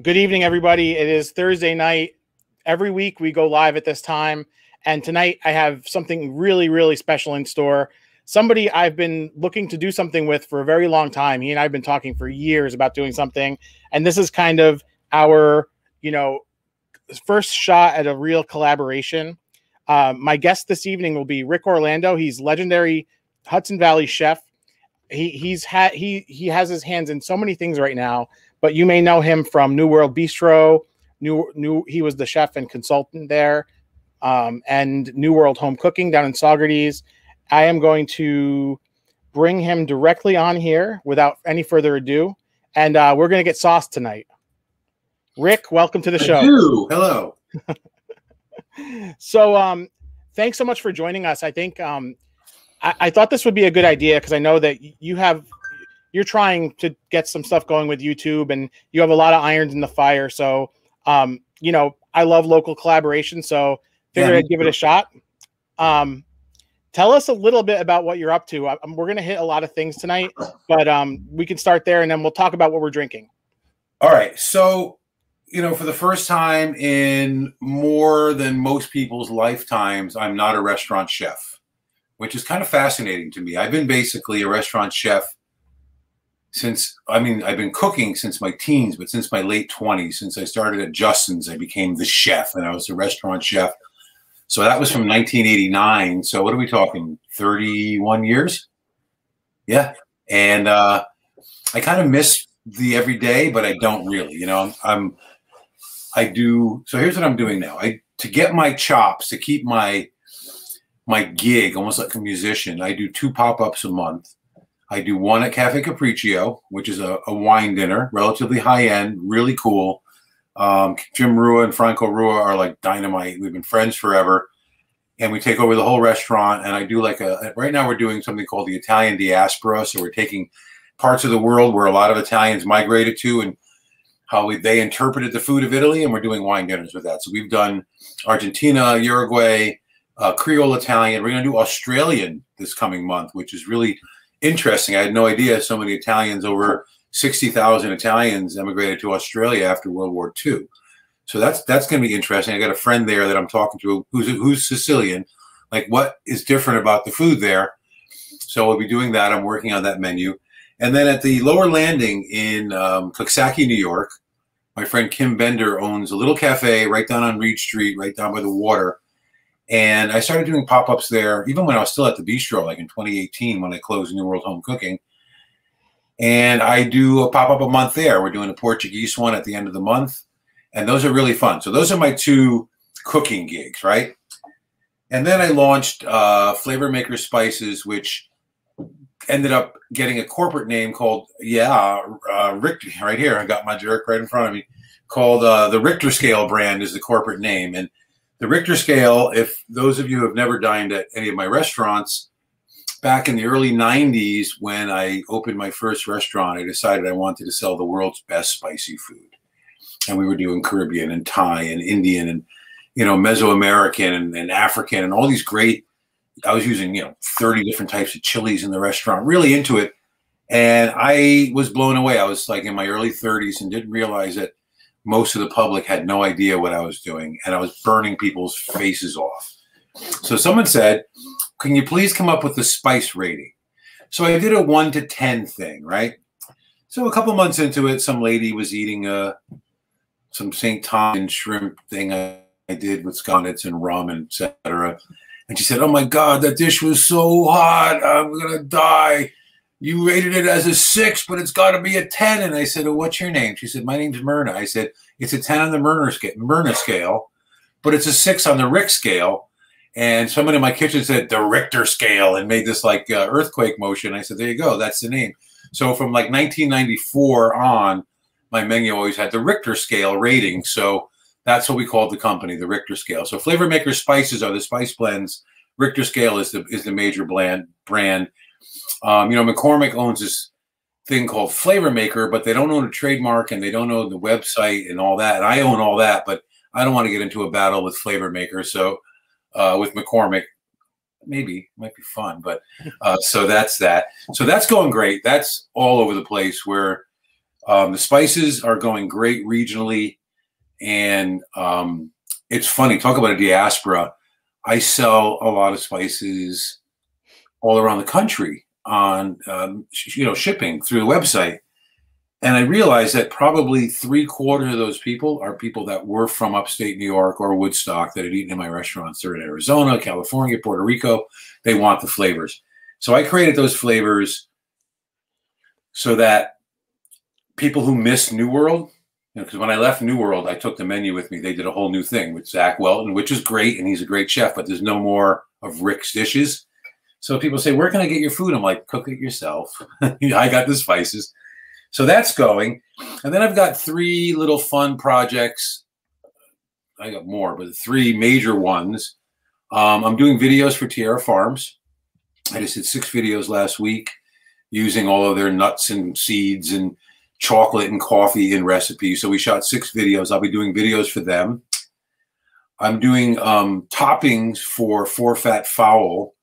Good evening, everybody. It is Thursday night. Every week we go live at this time. And tonight I have something really, really special in store. Somebody I've been looking to do something with for a very long time. He and I have been talking for years about doing something. And this is kind of our, you know, first shot at a real collaboration. My guest this evening will be Ric Orlando. He's legendary Hudson Valley chef. He has his hands in so many things right now. But you may know him from New World Bistro. He was the chef and consultant there, and New World Home Cooking down in Saugerties. I am going to bring him directly on here without any further ado, and we're going to get sauce tonight. Ric, welcome to the show. Hello. So thanks so much for joining us. I think I thought this would be a good idea because I know that you have... You're trying to get some stuff going with YouTube and you have a lot of irons in the fire. So, you know, I love local collaboration. So figured I'd give it a shot. Tell us a little bit about what you're up to. We're going to hit a lot of things tonight, but we can start there and then we'll talk about what we're drinking. All right. So, you know, for the first time in more than most people's lifetimes, I'm not a restaurant chef, which is kind of fascinating to me. I've been basically a restaurant chef I've been cooking since my teens, but since my late 20s, since I started at Justin's, I became the chef, and I was the restaurant chef. So that was from 1989. So what are we talking? 31 years? Yeah. And I kind of miss the everyday, but I don't really. You know, so here's what I'm doing now. To get my chops, to keep my gig, almost like a musician, I do 2 pop-ups a month. I do one at Cafe Capriccio, which is a wine dinner, relatively high-end, really cool. Jim Rua and Franco Rua are like dynamite. We've been friends forever. And we take over the whole restaurant. And I do like right now we're doing something called the Italian Diaspora. So we're taking parts of the world where a lot of Italians migrated to and how they interpreted the food of Italy. And we're doing wine dinners with that. So we've done Argentina, Uruguay, Creole Italian. We're going to do Australian this coming month, which is really interesting. I had no idea so many Italians, over 60,000 Italians emigrated to Australia after World War II. So that's going to be interesting. I got a friend there that I'm talking to who's Sicilian, like what is different about the food there. So we'll be doing that. I'm working on that menu. And then at the Lower Landing in Coxsackie, New York, my friend Kim Bender owns a little cafe right down on Reed Street, right down by the water. And I started doing pop-ups there, even when I was still at the bistro, like in 2018 when I closed New World Home Cooking. And I do a pop-up a month there. We're doing a Portuguese one at the end of the month. And those are really fun. So those are my 2 cooking gigs, right? And then I launched Flavor Maker Spices, which ended up getting a corporate name called, Richter, right here. I got my jerk right in front of me, called the Richter Scale brand is the corporate name. And the Richter Scale, if those of you have never dined at any of my restaurants, back in the early 90s when I opened my first restaurant, I decided I wanted to sell the world's best spicy food. And we were doing Caribbean and Thai and Indian and, you know, Mesoamerican and African and all these great, I was using, you know, 30 different types of chilies in the restaurant, really into it. And I was blown away. I was like in my early 30s and didn't realize that most of the public had no idea what I was doing, and I was burning people's faces off. So someone said, can you please come up with a spice rating? So I did a 1 to 10 thing, right? So a couple months into it, some lady was eating some St. Tom shrimp thing I did with sconets and rum, and etc. And she said, oh my God, that dish was so hot. I'm going to die. You rated it as a 6, but it's got to be a 10. And I said, oh, what's your name? She said, my name's Myrna. I said, it's a 10 on the Myrna scale, but it's a 6 on the Rick scale. And someone in my kitchen said, the Richter scale, and made this like earthquake motion. I said, there you go. That's the name. So from like 1994 on, my menu always had the Richter scale rating. So that's what we called the company, the Richter scale. So Flavor Maker Spices are the spice blends. Richter scale is the major brand. You know, McCormick owns this thing called Flavor Maker, but they don't own a trademark and they don't own the website and all that. And I own all that, but I don't want to get into a battle with Flavor Maker. So with McCormick, maybe might be fun, but so that's that. So that's going great. That's all over the place where The spices are going great regionally, and it's funny. Talk about a diaspora. I sell a lot of spices all around the country on shipping through the website, and I realized that probably 3/4 of those people are people that were from upstate New York or Woodstock that had eaten in my restaurants. They're in Arizona, California, Puerto Rico. They want the flavors. So I created those flavors so that people who miss New World, because when I left New World, I took the menu with me. They did a whole new thing with Zach Welton, which is great, and he's a great chef, but there's no more of Rick's dishes. So people say, where can I get your food? I'm like, cook it yourself. I got the spices. So that's going. And then I've got 3 little fun projects. I got more, but 3 major ones. I'm doing videos for Tierra Farms. I just did 6 videos last week using all of their nuts and seeds and chocolate and coffee and recipes. So we shot 6 videos. I'll be doing videos for them. I'm doing toppings for Four Fat Fowl.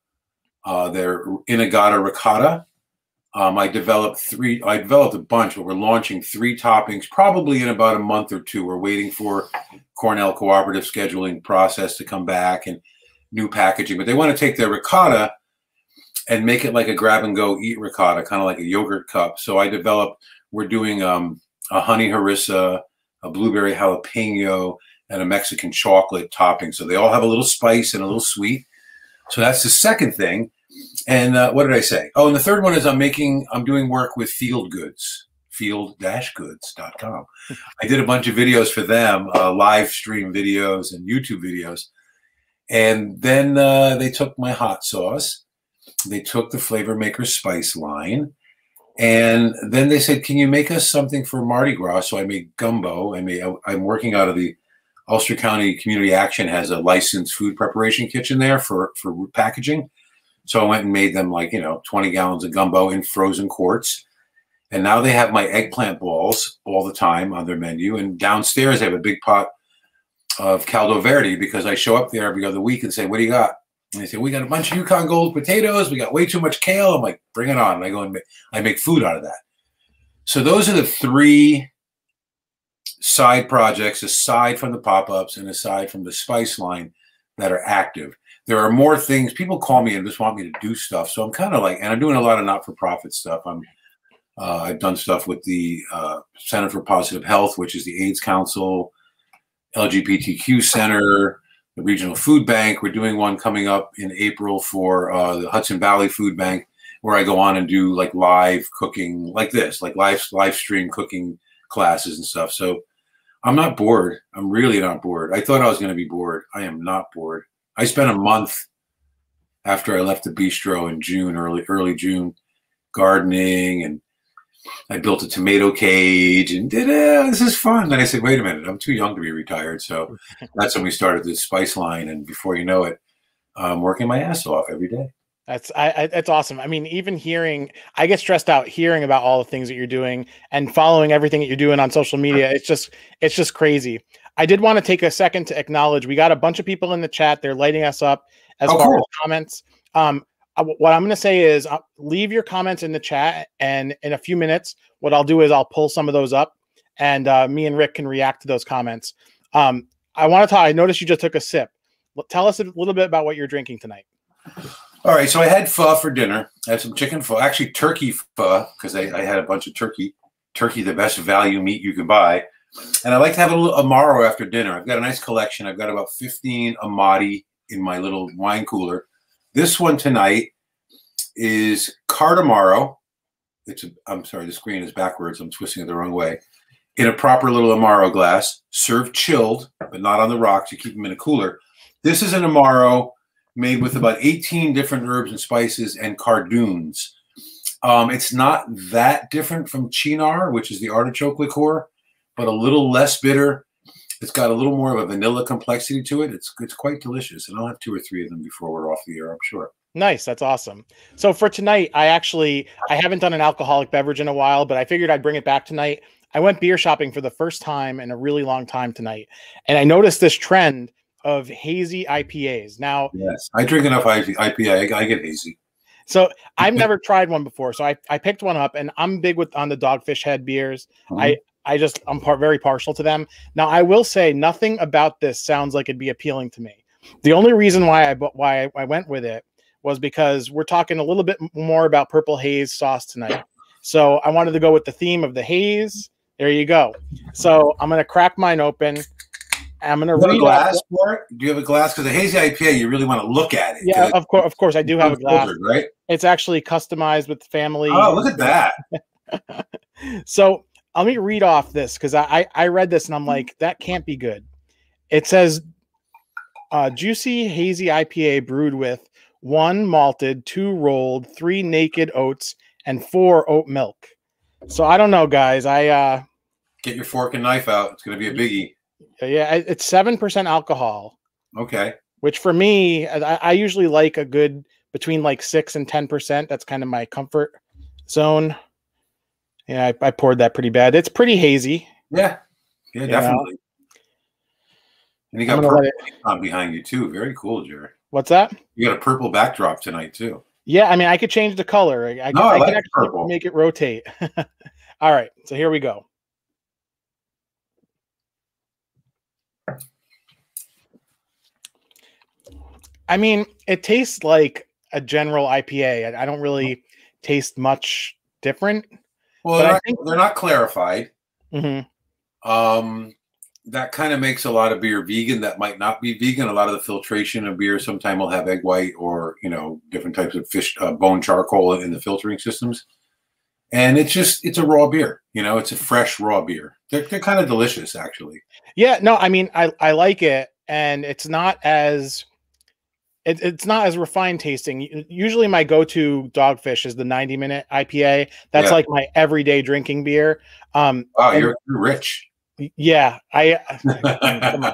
Their Inagata ricotta. I developed a bunch, but we're launching 3 toppings probably in about a month or 2. We're waiting for Cornell Cooperative scheduling process to come back and new packaging. But they want to take their ricotta and make it like a grab-and-go eat ricotta, kind of like a yogurt cup. So I developed, we're doing a honey harissa, a blueberry jalapeno, and a Mexican chocolate topping. So they all have a little spice and a little sweet. So that's the second thing. And what did I say? Oh, and the third one is I'm doing work with Field Goods, field-goods.com. I did a bunch of videos for them, live stream videos and YouTube videos. And then they took my hot sauce. They took the Flavor Maker Spice line. And then they said, can you make us something for Mardi Gras? So I made gumbo. I'm working out of the Ulster County Community Action has a licensed food preparation kitchen there for packaging. So I went and made them 20 gallons of gumbo in frozen quarts. And now they have my eggplant balls all the time on their menu. And downstairs, they have a big pot of Caldo Verde because I show up there every other week and say, what do you got? And they say, we got a bunch of Yukon Gold potatoes. We got way too much kale. I'm like, bring it on. And I go and I make food out of that. So those are the 3 side projects aside from the pop-ups and aside from the spice line that are active. There are more things. People call me and just want me to do stuff. So I'm kind of like, and I'm doing a lot of not-for-profit stuff. I've done stuff with the Center for Positive Health, which is the AIDS Council, LGBTQ Center, the Regional Food Bank. We're doing one coming up in April for the Hudson Valley Food Bank, where I go on and do live cooking like this, live stream cooking classes and stuff. So I'm not bored. I'm really not bored. I thought I was going to be bored. I am not bored. I spent a month after I left the bistro in June, early June, gardening, and I built a tomato cage and did it. This is fun. Then I said, wait a minute, I'm too young to be retired. So that's when we started this spice line. And before you know it, I'm working my ass off every day. That's awesome. I mean, even hearing, I get stressed out hearing about all the things that you're doing and following everything that you're doing on social media. It's just crazy. I did want to take a second to acknowledge, we got a bunch of people in the chat. They're lighting us up as far as comments. What I'm going to say is leave your comments in the chat. And in a few minutes, what I'll do is I'll pull some of those up and me and Rick can react to those comments. I want to talk, I noticed you just took a sip. Tell us a little bit about what you're drinking tonight. All right, so I had pho for dinner. I had some chicken pho, actually turkey pho, because I had a bunch of turkey. Turkey, the best value meat you can buy. And I like to have a little Amaro after dinner. I've got a nice collection. I've got about 15 Amati in my little wine cooler. This one tonight is Cardamaro. I'm sorry, the screen is backwards. I'm twisting it the wrong way. In a proper little Amaro glass, served chilled, but not on the rocks. You keep them in a cooler. This is an Amaro made with about 18 different herbs and spices and cardoons. It's not that different from Chinar, which is the artichoke liqueur, but a little less bitter. It's got a little more of a vanilla complexity to it. It's quite delicious. And I'll have 2 or 3 of them before we're off the air, I'm sure. Nice. That's awesome. So for tonight, I haven't done an alcoholic beverage in a while, but I figured I'd bring it back tonight. I went beer shopping for the first time in a really long time tonight. And I noticed this trend of hazy IPAs. Now, yes, I drink enough IPA. I get hazy. So I've never tried one before. So I picked one up, and I'm big on the Dogfish Head beers. Mm-hmm. I'm very partial to them. Now I will say nothing about this sounds like it'd be appealing to me. The only reason why I went with it was because we're talking a little bit more about Purple Haze sauce tonight. So I wanted to go with the theme of the haze. There you go. So I'm going to crack mine open. I'm going to read a glass for it. Do you have a glass? Because a hazy IPA, you really want to look at it. Yeah, of course, I do have a glass. Filtered, right? It's actually customized with family. Oh, look at that. So let me read off this, because I read this and I'm like, that can't be good. It says, juicy hazy IPA brewed with 1 malted, 2 rolled, 3 naked oats, and 4 oat milk. So I don't know, guys. Get your fork and knife out. It's going to be a biggie. Yeah, it's 7% alcohol. Okay. Which for me, I usually like a good between like 6% and 10%. That's kind of my comfort zone. Yeah, I poured that pretty bad. It's pretty hazy. Yeah. Yeah, definitely. Know? And you got purple on behind you too. Very cool, Jerry. What's that? You got a purple backdrop tonight too. Yeah, I mean, I could change the color. I like can actually purple. Make it rotate. All right, so here we go. I mean, it tastes like a general IPA. I don't really taste much different. Well, they're not clarified. Mm-hmm. That kind of makes a lot of beer vegan that might not be vegan. A lot of the filtration of beer sometimes will have egg white or, you know, different types of fish bone charcoal in the filtering systems. And it's a raw beer. You know, it's a fresh raw beer. They're kind of delicious, actually. Yeah, no, I mean, I like it, and it's not as... It's not as refined tasting. Usually my go-to Dogfish is the 90-minute IPA. That's like my everyday drinking beer. Wow, you're rich. Yeah. Come on.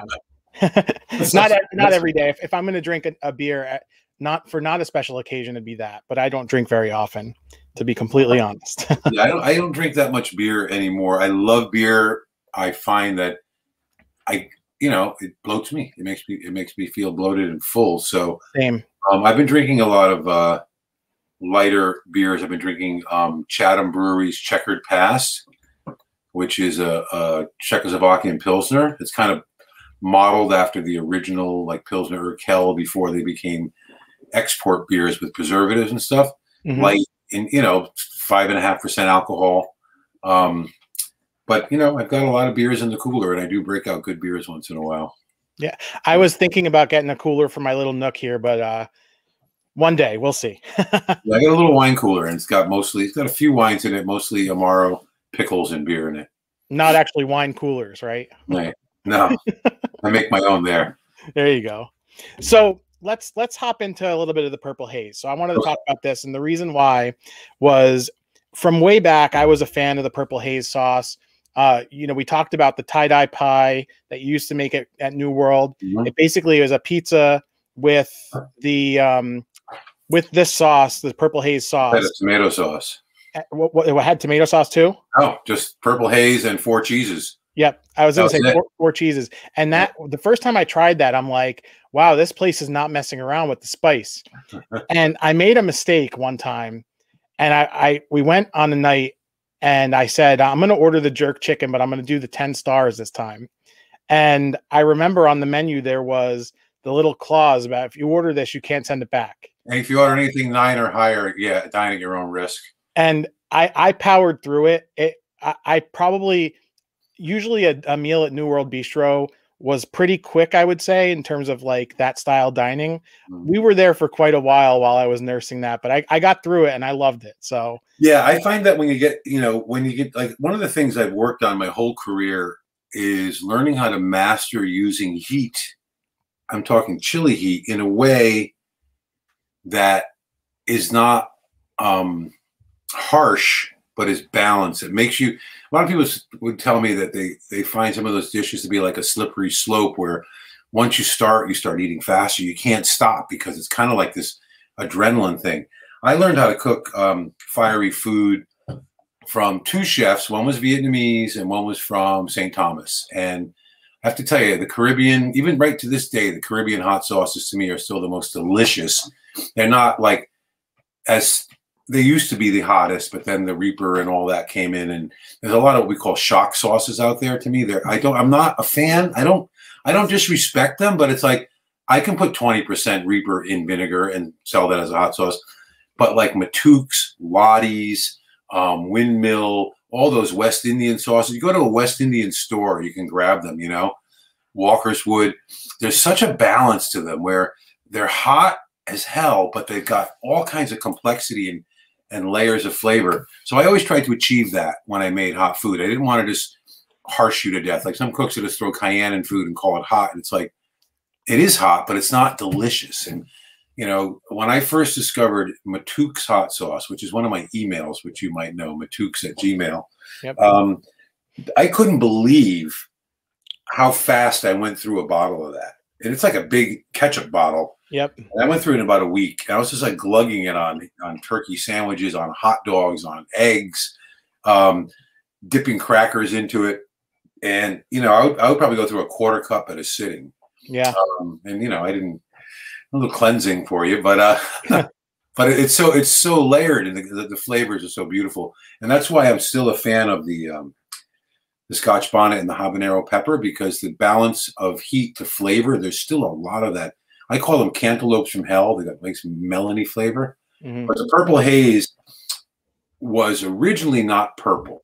Not every day. If I'm going to drink a beer, not a special occasion, it'd be that. But I don't drink very often, to be completely honest. Yeah, I don't drink that much beer anymore. I love beer. I find that you know, it bloats me. It makes me feel bloated and full. So same. I've been drinking a lot of lighter beers. I've been drinking Chatham Brewery's Checkered Past, which is a Czechoslovakian Pilsner. It's kind of modeled after the original, like Pilsner Urquell, before they became export beers with preservatives and stuff. Mm-hmm. Like, in, you know, 5.5% alcohol. But, you know, I've got a lot of beers in the cooler, and I do break out good beers once in a while. Yeah. I was thinking about getting a cooler for my little nook here, but one day we'll see. I got a little wine cooler, and it's got a few wines in it, mostly Amaro, pickles, and beer in it. Not actually wine coolers, right? Right. No, I make my own there. There you go. So let's hop into a little bit of the Purple Haze. So I wanted to talk about this, and the reason why was from way back, I was a fan of the Purple Haze sauce. You know, we talked about the tie-dye pie that you used to make at New World. Mm-hmm. It basically was a pizza with the with this sauce, the Purple Haze sauce. It had tomato sauce. What had tomato sauce too? Oh, just Purple Haze and 4 cheeses. Yep, I was going to say 4 cheeses. And that the first time I tried that, I'm like, wow, this place is not messing around with the spice. And I made a mistake one time, and we went on a night. And I said, I'm going to order the jerk chicken, but I'm going to do the 10 stars this time. And I remember on the menu, there was the little clause about if you order this, you can't send it back. And if you order anything 9 or higher, yeah, dine at your own risk. And I powered through it. I probably, usually a meal at New World Bistro was pretty quick, I would say, in terms of like that style dining. Mm-hmm. We were there for quite a while I was nursing that, but I got through it and I loved it. So yeah, I find that when you get like, one of the things I've worked on my whole career is learning how to master using heat. I'm talking chili heat in a way that is not harsh, but is balanced. It makes you, a lot of people would tell me that they find some of those dishes to be like a slippery slope where once you start eating faster. You can't stop because it's kind of like this adrenaline thing. I learned how to cook fiery food from 2 chefs. One was Vietnamese and one was from St. Thomas. And I have to tell you, the Caribbean, even right to this day, the Caribbean hot sauces to me are still the most delicious. They're not like as they used to be the hottest, but then the Reaper and all that came in, and there's a lot of what we call shock sauces out there. To me, there, I'm not a fan. I don't disrespect them, but it's like I can put 20% Reaper in vinegar and sell that as a hot sauce. But like Matuk's, Lottie's, Windmill, all those West Indian sauces, you go to a West Indian store, you can grab them, you know, Walker's Wood. There's such a balance to them where they're hot as hell, but they've got all kinds of complexity and layers of flavor. So I always tried to achieve that when I made hot food. I didn't want to just harsh you to death. Like some cooks that just throw cayenne in food and call it hot. And it's like, it is hot, but it's not delicious. And, you know, when I first discovered Matuk's hot sauce, which is one of my emails, which you might know, matuk's@gmail.com, yep. I couldn't believe how fast I went through a bottle of that. And it's like a big ketchup bottle. Yep. And I went through it in about a week. And I was just like glugging it on turkey sandwiches, on hot dogs, on eggs, dipping crackers into it. And, you know, I would probably go through a quarter cup at a sitting. Yeah. And, you know, I didn't, a little cleansing for you, but but it's so layered, and the flavors are so beautiful. And that's why I'm still a fan of the Scotch bonnet and the habanero pepper, because the balance of heat to flavor, there's still a lot of that. I call them cantaloupes from hell. They got like some melony flavor. Mm-hmm. But the Purple Haze was originally not purple.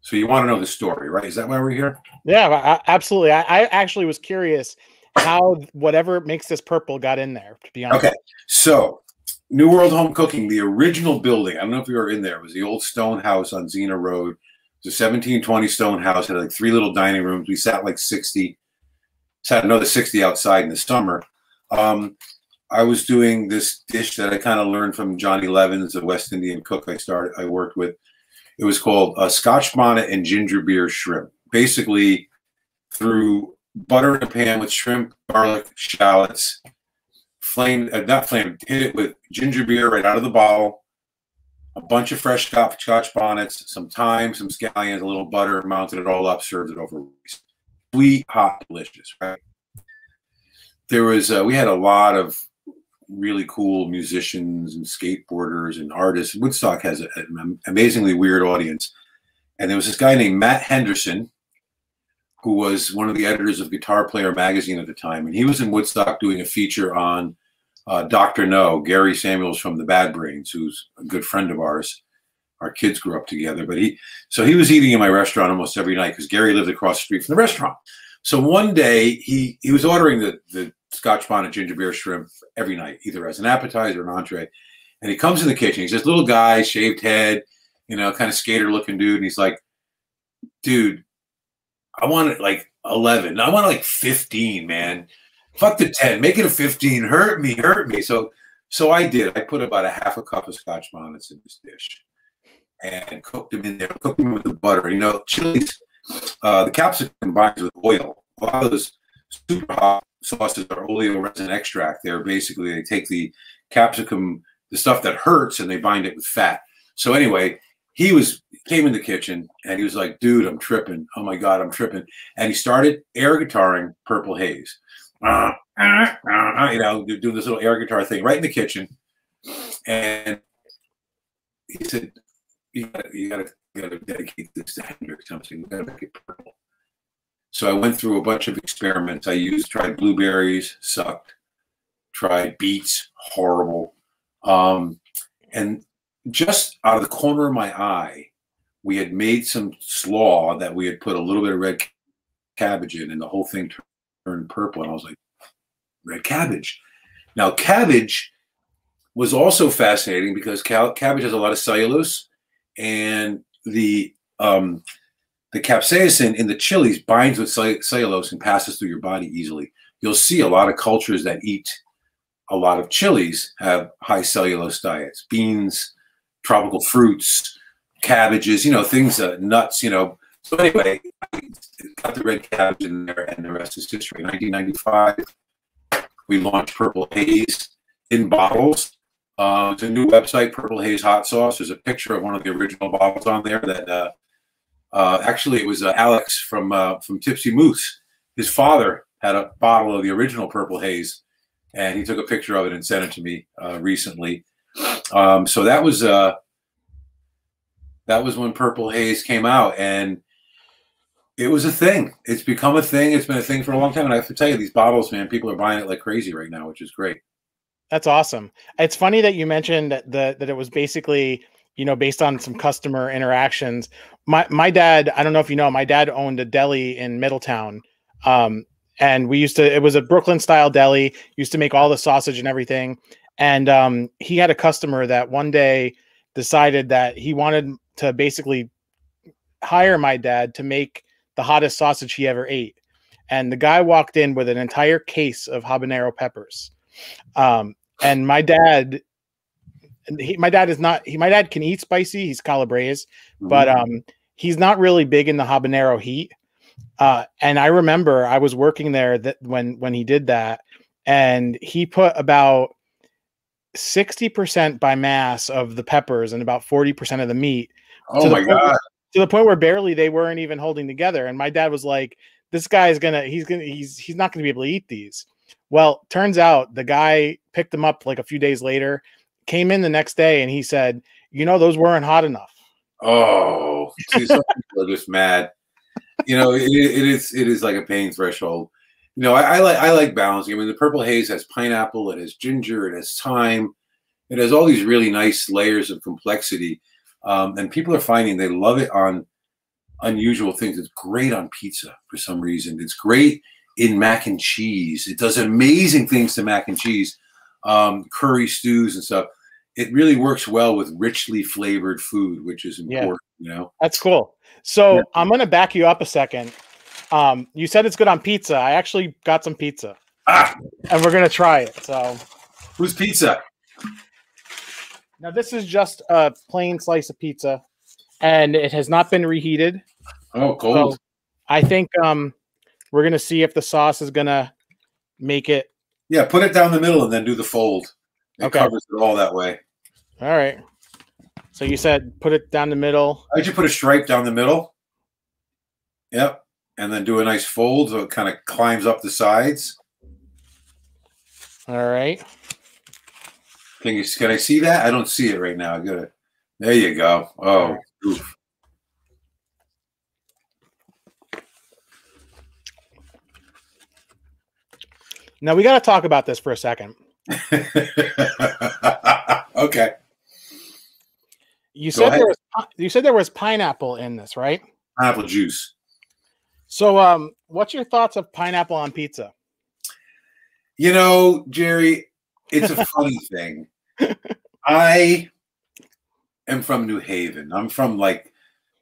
So you want to know the story, right? Is that why we're here? Yeah, absolutely. I actually was curious how whatever makes this purple got in there, to be honest. Okay. So New World Home Cooking, the original building, I don't know if you were in there, it was the old stone house on Xena Road. It's a 1720 stone house, had like 3 little dining rooms. We sat like 60, sat another 60 outside in the summer. I was doing this dish that I kind of learned from Johnny Levins, a West Indian cook I worked with. It was called Scotch bonnet and ginger beer shrimp. Basically, through butter in a pan with shrimp, garlic, shallots, hit it with ginger beer right out of the bottle, a bunch of fresh Scotch bonnets, some thyme, some scallions, a little butter, mounted it all up, served it over rice. Sweet, hot, delicious, right? There was, we had a lot of really cool musicians and skateboarders and artists. Woodstock has an amazingly weird audience. And there was this guy named Matt Henderson, who was one of the editors of Guitar Player magazine at the time. And he was in Woodstock doing a feature on Dr. No, Gary Samuels from the Bad Brains, who's a good friend of ours. Our kids grew up together. But he was eating in my restaurant almost every night because Gary lived across the street from the restaurant. So one day he was ordering the Scotch bonnet ginger beer shrimp every night, either as an appetizer or an entree. And he comes in the kitchen. He's this little guy, shaved head, you know, kind of skater looking dude. And he's like, dude, I want it like 11. I want it like 15, man. Fuck the 10. Make it a 15. Hurt me, hurt me. So I did. I put about a half a cup of Scotch bonnets in this dish and cooked them in there, cooked them with the butter. You know, chilies, the capsicum combines with oil. A lot of those super hot sauces are oleoresin extract. They're basically, they take the capsicum, the stuff that hurts, and they bind it with fat. So anyway, he came in the kitchen, and he was like, dude, I'm tripping. Oh, my God, I'm tripping. And he started air guitaring Purple Haze. You know, doing this little air guitar thing right in the kitchen. And he said, you gotta dedicate this to Hendrix. I'm saying, you gotta make it purple. So I went through a bunch of experiments. Tried blueberries, sucked. Tried beets, horrible. And just out of the corner of my eye, we had made some slaw that we had put a little bit of red cabbage in, and the whole thing turned purple. And I was like, red cabbage. Now, cabbage was also fascinating because cabbage has a lot of cellulose, and the capsaicin in the chilies binds with cellulose and passes through your body easily. You'll see a lot of cultures that eat a lot of chilies have high cellulose diets, beans, tropical fruits, cabbages, you know, things, nuts, you know. So anyway, I got the red cabbage in there, and the rest is history. In 1995, we launched Purple Haze in bottles. It's a new website, Purple Haze Hot Sauce. There's a picture of one of the original bottles on there that actually it was Alex from Tipsy Moose. His father had a bottle of the original Purple Haze, and he took a picture of it and sent it to me recently. So that was when Purple Haze came out, and it was a thing. It's become a thing. It's been a thing for a long time. And I have to tell you, these bottles, man, people are buying it like crazy right now, which is great. That's awesome. It's funny that you mentioned that it was basically, you know, based on some customer interactions. My dad, I don't know if you know, my dad owned a deli in Middletown. And we used to, it was a Brooklyn style deli, used to make all the sausage and everything. And he had a customer that one day decided that he wanted to basically hire my dad to make the hottest sausage he ever ate. And the guy walked in with an entire case of habanero peppers. And my dad can eat spicy. He's Calabrese, but he's not really big in the habanero heat. And I remember I was working there that when he did that, and he put about 60% by mass of the peppers and about 40% of the meat. Oh my God. To the point where barely they weren't even holding together. And my dad was like, this guy is he's not gonna be able to eat these. Well, turns out the guy picked them up like a few days later, came in the next day, and he said, you know, those weren't hot enough. Oh, see, some people are just mad. You know, it is like a pain threshold. You know, I like balancing. I mean, the Purple Haze has pineapple, it has ginger, it has thyme, it has all these really nice layers of complexity. And people are finding they love it on unusual things. It's great on pizza for some reason. It's great in mac and cheese. It does amazing things to mac and cheese, curry stews and stuff. It really works well with richly flavored food, which is important. Yeah. You know, that's cool. So yeah. I'm going to back you up a second. You said it's good on pizza. I actually got some pizza, and we're going to try it. So, whose pizza? Now, this is just a plain slice of pizza, and it has not been reheated. Oh, cool. So I think we're going to see if the sauce is going to make it. Yeah, put it down the middle and then do the fold. It covers it all that way. All right. So you said put it down the middle. I just put a stripe down the middle. Yep. And then do a nice fold so it kind of climbs up the sides. All right. Can I see that? I don't see it right now. I got it. There you go. Oh, oof. Now we got to talk about this for a second. Okay. You said there was pineapple in this, right? Pineapple juice. So, what's your thoughts of pineapple on pizza? You know, Jerry, it's a funny thing. I am from New Haven. I'm from, like,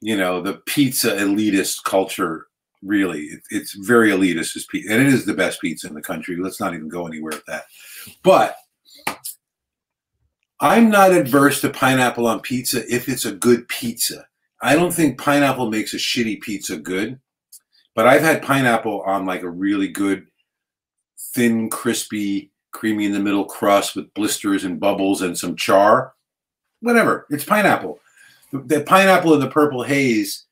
you know, the pizza elitist culture, really. It's very elitist, and it is the best pizza in the country. Let's not even go anywhere with that. But I'm not adverse to pineapple on pizza if it's a good pizza. I don't think pineapple makes a shitty pizza good, but I've had pineapple on, like, a really good, thin, crispy, creamy in the middle crust with blisters and bubbles and some char. Whatever, it's pineapple. The pineapple in the Purple Haze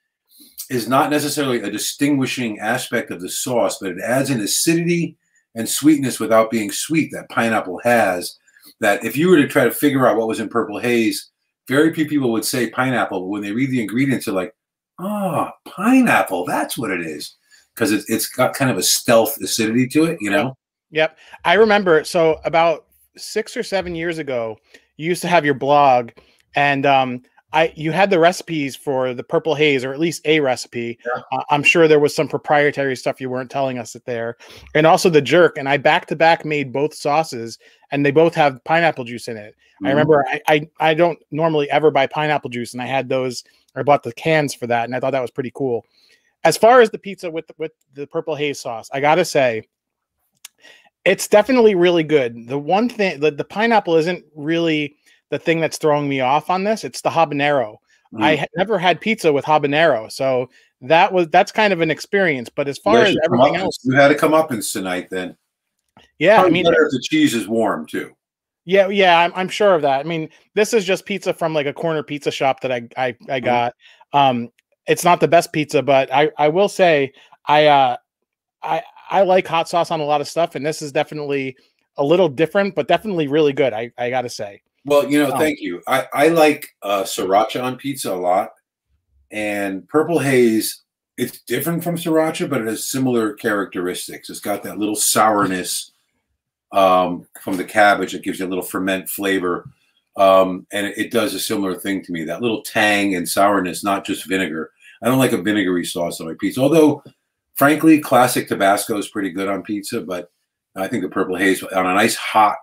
is not necessarily a distinguishing aspect of the sauce, but it adds an acidity and sweetness without being sweet that pineapple has. That if you were to try to figure out what was in Purple Haze, very few people would say pineapple, but when they read the ingredients, they're like, oh, pineapple, that's what it is. Because it's got kind of a stealth acidity to it, you know? Yep. I remember, so about 6 or 7 years ago, you used to have your blog, and you had the recipes for the Purple Haze, or at least a recipe. Yeah. I'm sure there was some proprietary stuff you weren't telling us there. And also the jerk, and I back-to-back made both sauces, and they both have pineapple juice in it. Mm-hmm. I remember I don't normally ever buy pineapple juice, and I had those, or bought the cans for that, and I thought that was pretty cool. As far as the pizza with the Purple Haze sauce, I got to say, it's definitely really good. The one thing that the pineapple isn't really the thing that's throwing me off on this. It's the habanero. Mm. I had never had pizza with habanero, so that's kind of an experience. But as far as everything else, you had a comeuppance tonight, then. Yeah, probably. I mean, better if the cheese is warm too. Yeah, yeah, I'm sure of that. I mean, this is just pizza from, like, a corner pizza shop that I got. It's not the best pizza, but I will say I like hot sauce on a lot of stuff, and this is definitely a little different, but definitely really good. I got to say. Well, you know, thank you. I like sriracha on pizza a lot. And Purple Haze, it's different from sriracha, but it has similar characteristics. It's got that little sourness from the cabbage that gives you a little ferment flavor. And it does a similar thing to me, that little tang and sourness, not just vinegar. I don't like a vinegary sauce on my pizza, although, frankly, classic Tabasco is pretty good on pizza, but I think the Purple Haze on a nice hot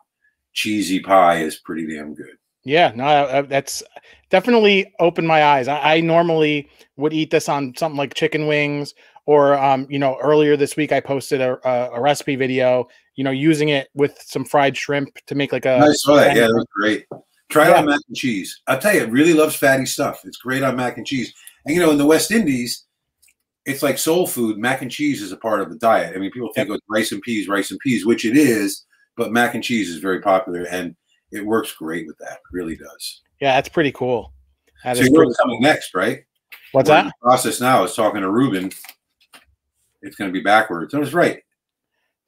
cheesy pie is pretty damn good. Yeah, no, that's definitely opened my eyes. I normally would eat this on something like chicken wings or, you know, earlier this week I posted a recipe video, you know, using it with some fried shrimp to make like a... I saw that. Yeah, that was great. Try it on mac and cheese. I'll tell you, it really loves fatty stuff. It's great on mac and cheese. And, you know, in the West Indies, it's like soul food. Mac and cheese is a part of the diet. I mean, people think of rice and peas, which it is, but mac and cheese is very popular, and it works great with that. It really does. Yeah, that's pretty cool. That so you're coming next, right? What's that? The process now is talking to Ruben. It's going to be backwards. I was right.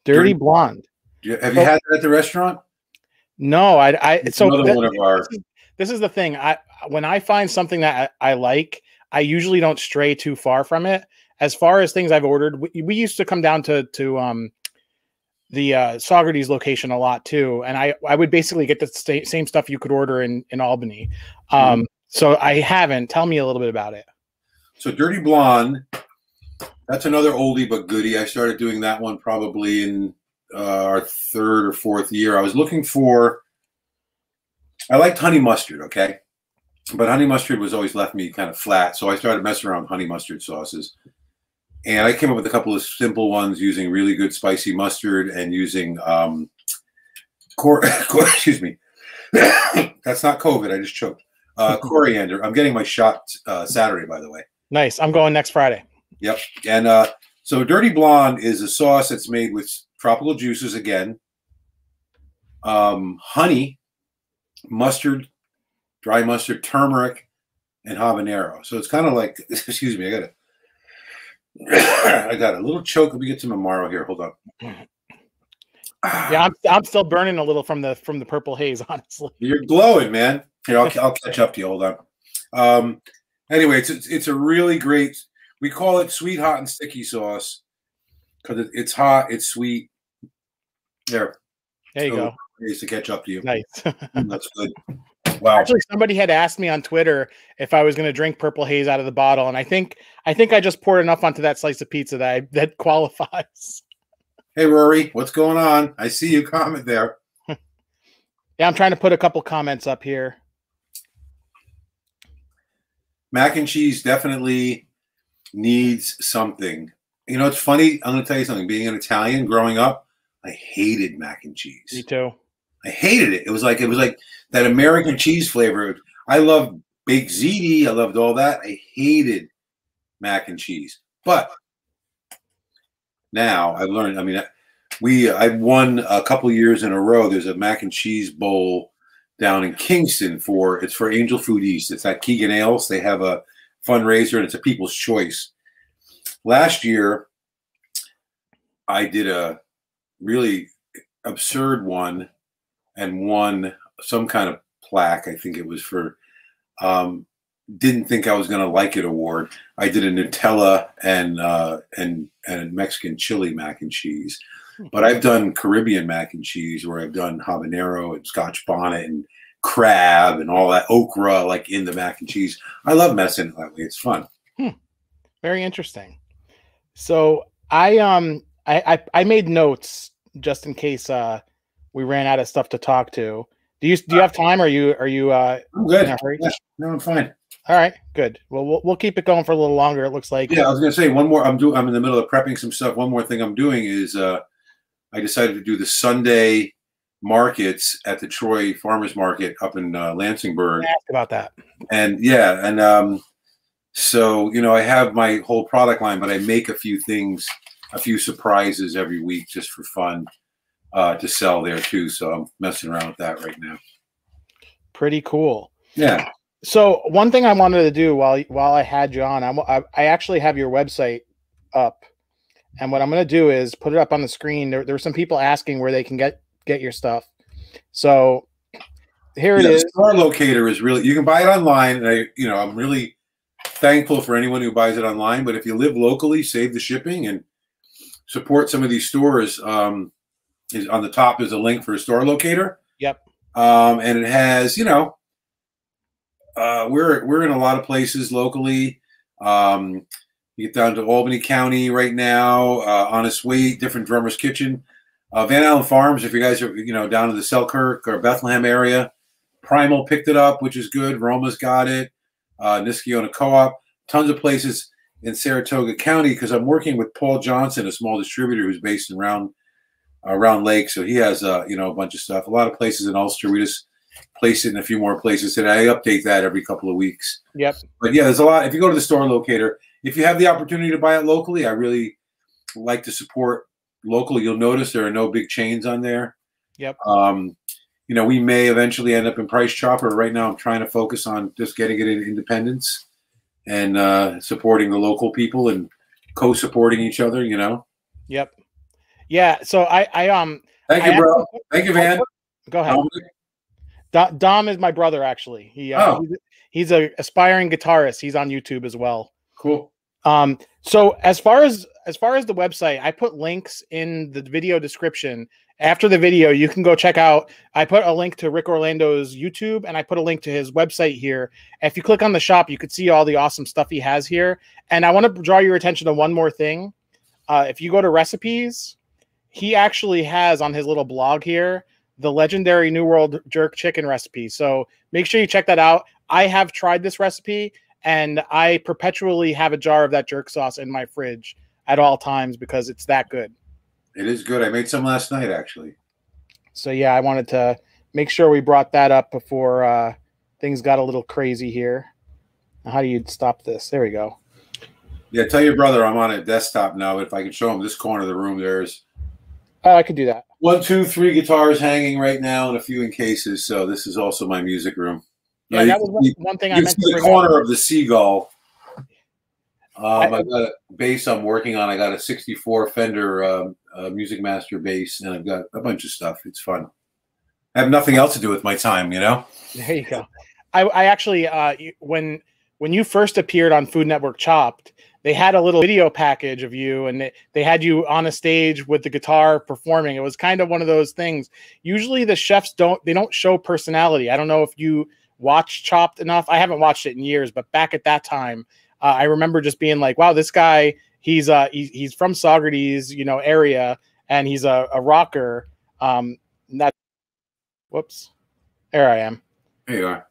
Dirty Blonde. Have you had that at the restaurant? No, this is the thing. When I find something that I like, I usually don't stray too far from it. As far as things I've ordered, we used to come down to the Saugerties location a lot too. And I would basically get the same stuff you could order in Albany. So I haven't. Tell me a little bit about it. So Dirty Blonde, that's another oldie but goodie. I started doing that one probably in our third or fourth year. I was looking for, I liked honey mustard, okay? But honey mustard was always left me kind of flat. So I started messing around with honey mustard sauces. And I came up with a couple of simple ones using really good spicy mustard and using, excuse me, that's not COVID, I just choked, coriander. I'm getting my shot Saturday, by the way. Nice, I'm going next Friday. Yep, and so Dirty Blonde is a sauce that's made with tropical juices again, honey, mustard, dry mustard, turmeric, and habanero. So it's kind of like, excuse me, I got a little choke. Let me get some Amaro here. Hold on. Yeah, I'm still burning a little from the Purple Haze, honestly. You're glowing, man. Here, I'll catch up to you. Hold on. Anyway, it's a really great. We call it sweet, hot, and sticky sauce because it's hot, it's sweet. There you go. Ways to catch up to you. Nice. That's good. Wow. Actually, somebody had asked me on Twitter if I was going to drink Purple Haze out of the bottle, and I think I just poured enough onto that slice of pizza that that qualifies. Hey, Rory, what's going on? I see you comment there. Yeah, I'm trying to put a couple comments up here. Mac and cheese definitely needs something. You know, it's funny. I'm going to tell you something. Being an Italian, growing up, I hated mac and cheese. Me too. I hated it. It was like that American cheese flavor. I loved baked ziti. I loved all that. I hated mac and cheese. But now I've learned. I mean, I've won a couple years in a row. There's a mac and cheese bowl down in Kingston it's for Angel Food East. It's at Keegan Ales. They have a fundraiser and it's a people's choice. Last year, I did a really absurd one and won some kind of plaque. I think it was for, didn't think I was going to like it award. I did a Nutella and Mexican chili mac and cheese. But I've done Caribbean mac and cheese where I've done habanero and Scotch bonnet and crab and all that, okra, like in the mac and cheese. I love messing it that way. It's fun. Very interesting. So I made notes just in case we ran out of stuff to talk to. Do you have time? Or are you? I'm good. In a hurry? Yeah. No, I'm fine. All right, good. Well, we'll keep it going for a little longer. It looks like. Yeah, I was gonna say one more. I'm in the middle of prepping some stuff. One more thing I'm doing is I decided to do the Sunday markets at the Troy Farmers Market up in Lansingburg. I asked about that. And yeah, and so you know, I have my whole product line, but I make a few things, a few surprises every week just for fun. To sell there too, so I'm messing around with that right now. Pretty cool. Yeah. So one thing I wanted to do while I had you on, I actually have your website up, and what I'm going to do is put it up on the screen. There were some people asking where they can get your stuff. So here it is. The store locator is really, you can buy it online. And I'm really thankful for anyone who buys it online. But if you live locally, save the shipping and support some of these stores. On the top is a link for a store locator. Yep. And it has, we're in a lot of places locally. You get down to Albany County right now, Honest Wheat, Different Drummer's Kitchen, Van Allen Farms. If you guys are, down to the Selkirk or Bethlehem area, Primal picked it up, which is good. Roma's got it. Niskiona Co-op, tons of places in Saratoga County, because I'm working with Paul Johnson, a small distributor who's based in Round Lake. So he has, a bunch of stuff. A lot of places in Ulster. We just place it in a few more places, and I update that every couple of weeks. Yep. But yeah, there's a lot. If you go to the store locator, if you have the opportunity to buy it locally, I really like to support local. You'll notice there are no big chains on there. Yep. We may eventually end up in Price Chopper. Right now I'm trying to focus on just getting it in Independence and supporting the local people and co-supporting each other, Yep. Yeah, so I thank you, bro. Thank you, man. Go ahead. Dom is my brother, actually. He he's an aspiring guitarist. He's on YouTube as well. Cool. So as far as the website, I put links in the video description. After the video, you can go check out. I put a link to Ric Orlando's YouTube, and I put a link to his website here. If you click on the shop, you could see all the awesome stuff he has here. And I want to draw your attention to one more thing. If you go to recipes, he actually has on his little blog here the legendary New World jerk chicken recipe. So make sure you check that out. I have tried this recipe, and I perpetually have a jar of that jerk sauce in my fridge at all times because it's that good. It is good. I made some last night, actually. So yeah, I wanted to make sure we brought that up before things got a little crazy here. How do you stop this? There we go. Yeah, tell your brother I'm on a desktop now, but if I could show him this corner of the room, there's... Oh, I could do that. 1, 2, 3 guitars hanging right now, and a few in cases. So this is also my music room. Yeah, that was one thing I meant to bring up. The corner of the seagull. I got a bass I'm working on. I got a '64 Fender Music Master bass, and I've got a bunch of stuff. It's fun. I have nothing else to do with my time, There you go. I actually, when you first appeared on Food Network Chopped, they had a little video package of you, and they had you on a stage with the guitar performing. It was kind of one of those things. Usually the chefs don't show personality. I don't know if you watch Chopped enough. I haven't watched it in years, but back at that time, I remember just being like, wow, this guy, he's from Saugerties, area, and he's a rocker. Whoops. There I am. There you are.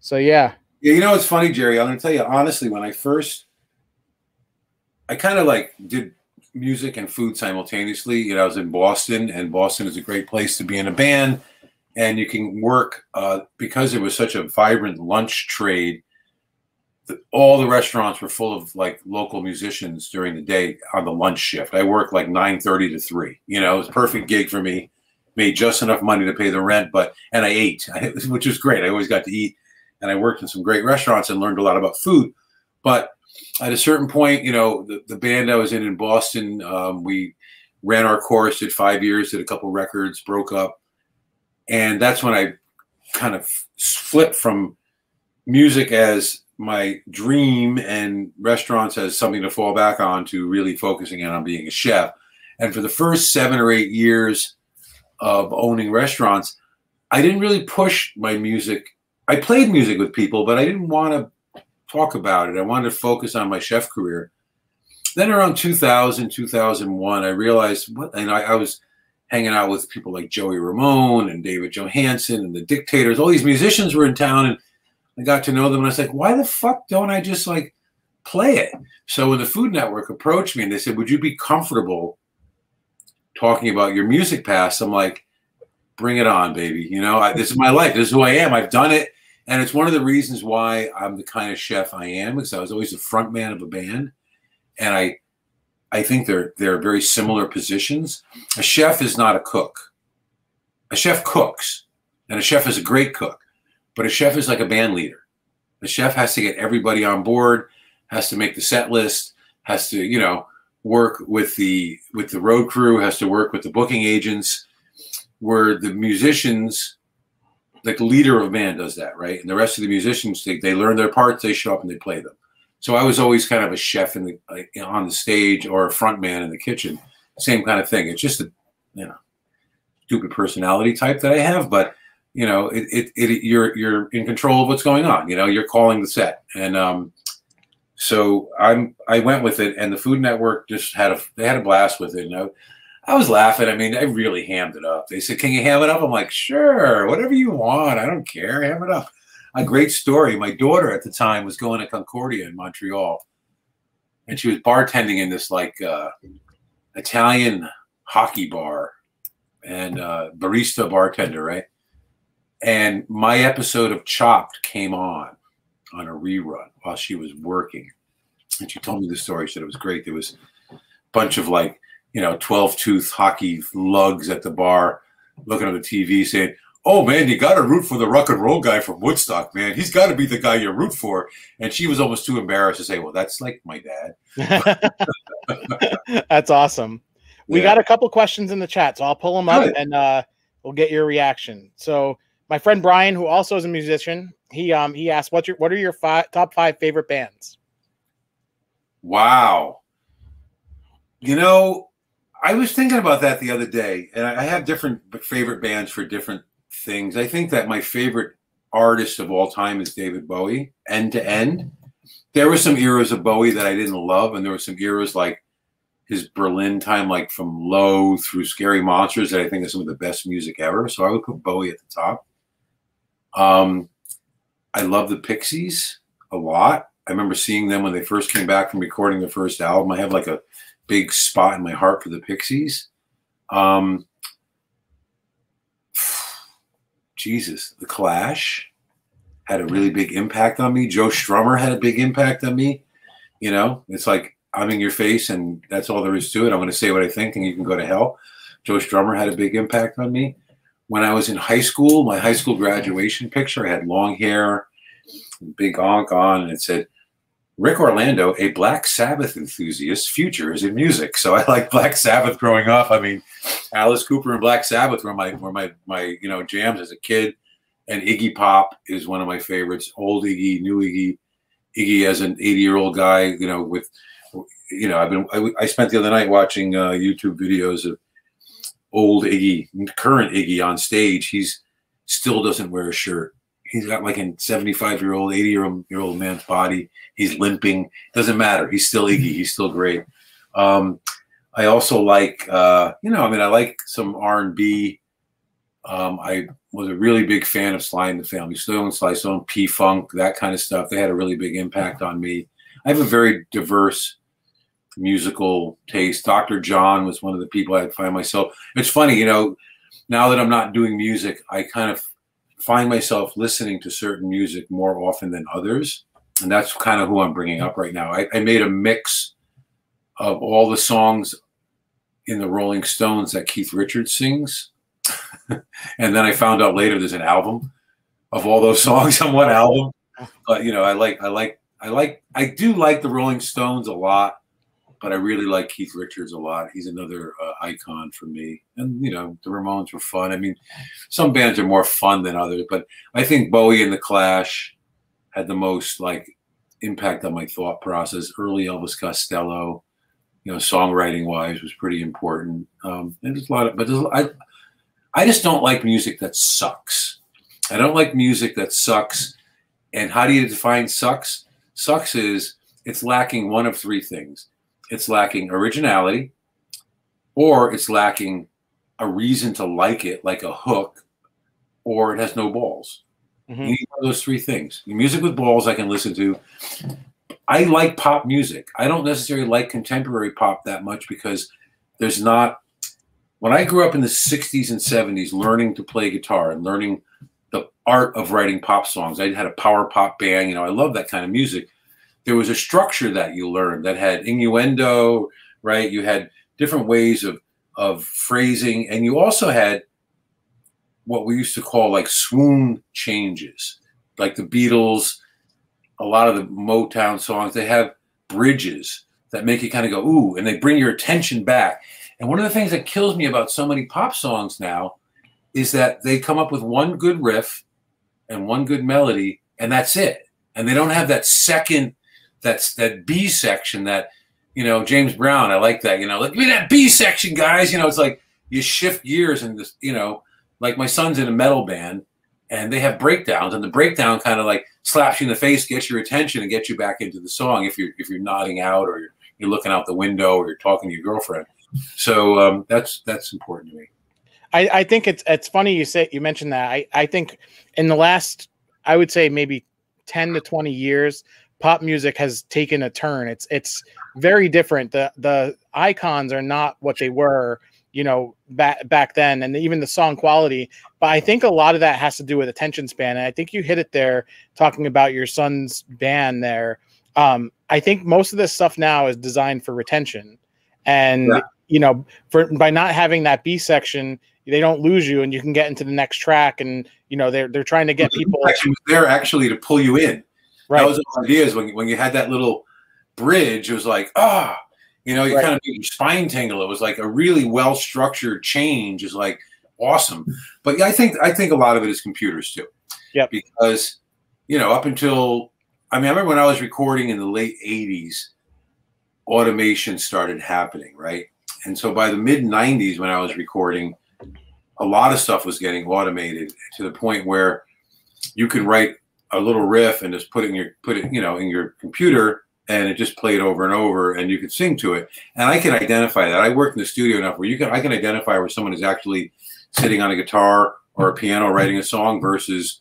So, yeah. Yeah, it's funny, Jerry. I'm going to tell you, honestly, when I first, I kind of like did music and food simultaneously. I was in Boston, and Boston is a great place to be in a band, and you can work because it was such a vibrant lunch trade. All the restaurants were full of like local musicians during the day on the lunch shift. I worked like 9:30 to 3. It was a perfect gig for me. Made just enough money to pay the rent, and I ate, which was great. I always got to eat, and I worked in some great restaurants and learned a lot about food, but. At a certain point, the band I was in Boston, we ran our course, did 5 years, did a couple records, broke up. And that's when I kind of flipped from music as my dream and restaurants as something to fall back on to really focusing in on being a chef. And for the first 7 or 8 years of owning restaurants, I didn't really push my music. I played music with people, but I didn't want to talk about it. I wanted to focus on my chef career. Then around 2000, 2001, I realized I was hanging out with people like Joey Ramone and David Johansen and the Dictators. All these musicians were in town, and I got to know them, and I was like, why the fuck don't I just like play it? So when the Food Network approached me and they said, would you be comfortable talking about your music past? I'm like, bring it on, baby. This is my life. This is who I am. I've done it. And it's one of the reasons why I'm the kind of chef I am, because I was always the front man of a band. And I think they're very similar positions. A chef is not a cook. A chef cooks, and a chef is a great cook, but a chef is like a band leader. The chef has to get everybody on board, has to make the set list, has to, work with the road crew, has to work with the booking agents, where the musicians the leader of band does that, right? And the rest of the musicians, they learn their parts, they show up and they play them. So I was always kind of a chef in the, on the stage, or a front man in the kitchen. Same kind of thing. It's just a, you know, stupid personality type that I have, but you know, you're in control of what's going on. You know, you're calling the set, and so I went with it, and the Food Network just had a blast with it. And I was laughing. I mean, I really hammed it up. They said, "Can you ham it up?" I'm like, "Sure, whatever you want. I don't care. Ham it up." A great story. My daughter at the time was going to Concordia in Montreal, and she was bartending in this like Italian hockey bar, and barista bartender, right? And my episode of Chopped came on a rerun while she was working, and she told me the story. She said it was great. There was a bunch of, like, you know, 12-tooth hockey lugs at the bar looking at the TV saying, "Oh, man, you got to root for the rock and roll guy from Woodstock, man. He's got to be the guy you root for." And she was almost too embarrassed to say, "Well, that's like my dad." That's awesome. We got a couple questions in the chat, so I'll pull them up and we'll get your reaction. So my friend Brian, who also is a musician, he asked, what are your top 5 favorite bands? Wow. You know, I was thinking about that the other day, and I have different favorite bands for different things. I think that my favorite artist of all time is David Bowie, end to end. There were some eras of Bowie that I didn't love, and there were some eras like his Berlin time, like from Low through Scary Monsters, that I think is some of the best music ever. So I would put Bowie at the top. I love the Pixies a lot. I remember seeing them when they first came back from recording their first album. I have like a big spot in my heart for the Pixies. Jesus, the Clash had a really big impact on me. Joe Strummer had a big impact on me. You know, it's like, I'm in your face and that's all there is to it. I'm going to say what I think and you can go to hell. Joe Strummer had a big impact on me. When I was in high school, my high school graduation picture, I had long hair, big honk on, and it said, "Ric Orlando, a Black Sabbath enthusiast, future is in music." So I like Black Sabbath growing up. I mean, Alice Cooper and Black Sabbath were my you know, jams as a kid. And Iggy Pop is one of my favorites. Old Iggy, new Iggy. Iggy as an 80-year-old guy, you know, with, you know, I spent the other night watching YouTube videos of old Iggy, current Iggy on stage. He's still doesn't wear a shirt. He's got like a 75-year-old, 80-year-old man's body. He's limping. Doesn't matter. He's still Iggy. He's still great. I also like, you know, I mean, I like some R&B. I was a really big fan of Sly and the Family Stone, Sly Stone, P-Funk, that kind of stuff. They had a really big impact on me. I have a very diverse musical taste. Dr. John was one of the people I find myself. It's funny, you know, now that I'm not doing music, I kind of find myself listening to certain music more often than others. And that's kind of who I'm bringing up right now. I made a mix of all the songs in the Rolling Stones that Keith Richards sings. And then I found out later there's an album of all those songs on one album. But, you know, I do like the Rolling Stones a lot, but I really like Keith Richards a lot. He's another icon for me. And, you know, the Ramones were fun. I mean, some bands are more fun than others, but I think Bowie and the Clash had the most, like, impact on my thought process. Early Elvis Costello, you know, songwriting-wise was pretty important. And there's a lot of, but I just don't like music that sucks. I don't like music that sucks. And how do you define sucks? Sucks is it's lacking one of three things. It's lacking originality, or it's lacking a reason to like it, like a hook, or it has no balls. Mm-hmm. You need those three things. Music with balls I can listen to. I like pop music. I don't necessarily like contemporary pop that much because there's not... When I grew up in the 60s and 70s learning to play guitar and learning the art of writing pop songs, I had a power pop band. You know, I love that kind of music. There was a structure that you learned that had innuendo, right? You had different ways of phrasing, and you also had what we used to call like swoon changes, like the Beatles, a lot of the Motown songs. They have bridges that make you kind of go, ooh, and they bring your attention back. And one of the things that kills me about so many pop songs now is that they come up with one good riff and one good melody, and that's it. And they don't have that second, that's that B section that, you know, James Brown, I like that, you know, like, give me that B section, guys. You know, it's like you shift gears and just, you know, like my son's in a metal band and they have breakdowns, and the breakdown kind of like slaps you in the face, gets your attention and gets you back into the song if you're nodding out or you're looking out the window or you're talking to your girlfriend. So that's important to me. I think it's funny you mentioned that. I think in the last, I would say maybe 10 to 20 years, pop music has taken a turn. It's very different. The icons are not what they were, you know, back then, and even the song quality. But I think a lot of that has to do with attention span. And I think you hit it there talking about your son's band there. I think most of this stuff now is designed for retention, and yeah. You know, by not having that B section, they don't lose you, and you can get into the next track. And you know, they're trying to get people there actually to pull you in. Right. That was the idea, is when you had that little bridge, it was like, ah, oh, you know, you kind of made your spine tingle. It was like a really well-structured change is like awesome. But yeah, I think a lot of it is computers too. Yeah. Because, you know, up until, I mean, I remember when I was recording in the late 80s, automation started happening, right? And so by the mid-90s when I was recording, a lot of stuff was getting automated to the point where you could write a little riff and just put it, you know, in your computer, and it just played over and over, and you could sing to it. And I can identify that. I worked in the studio enough where I can identify where someone is actually sitting on a guitar or a piano writing a song versus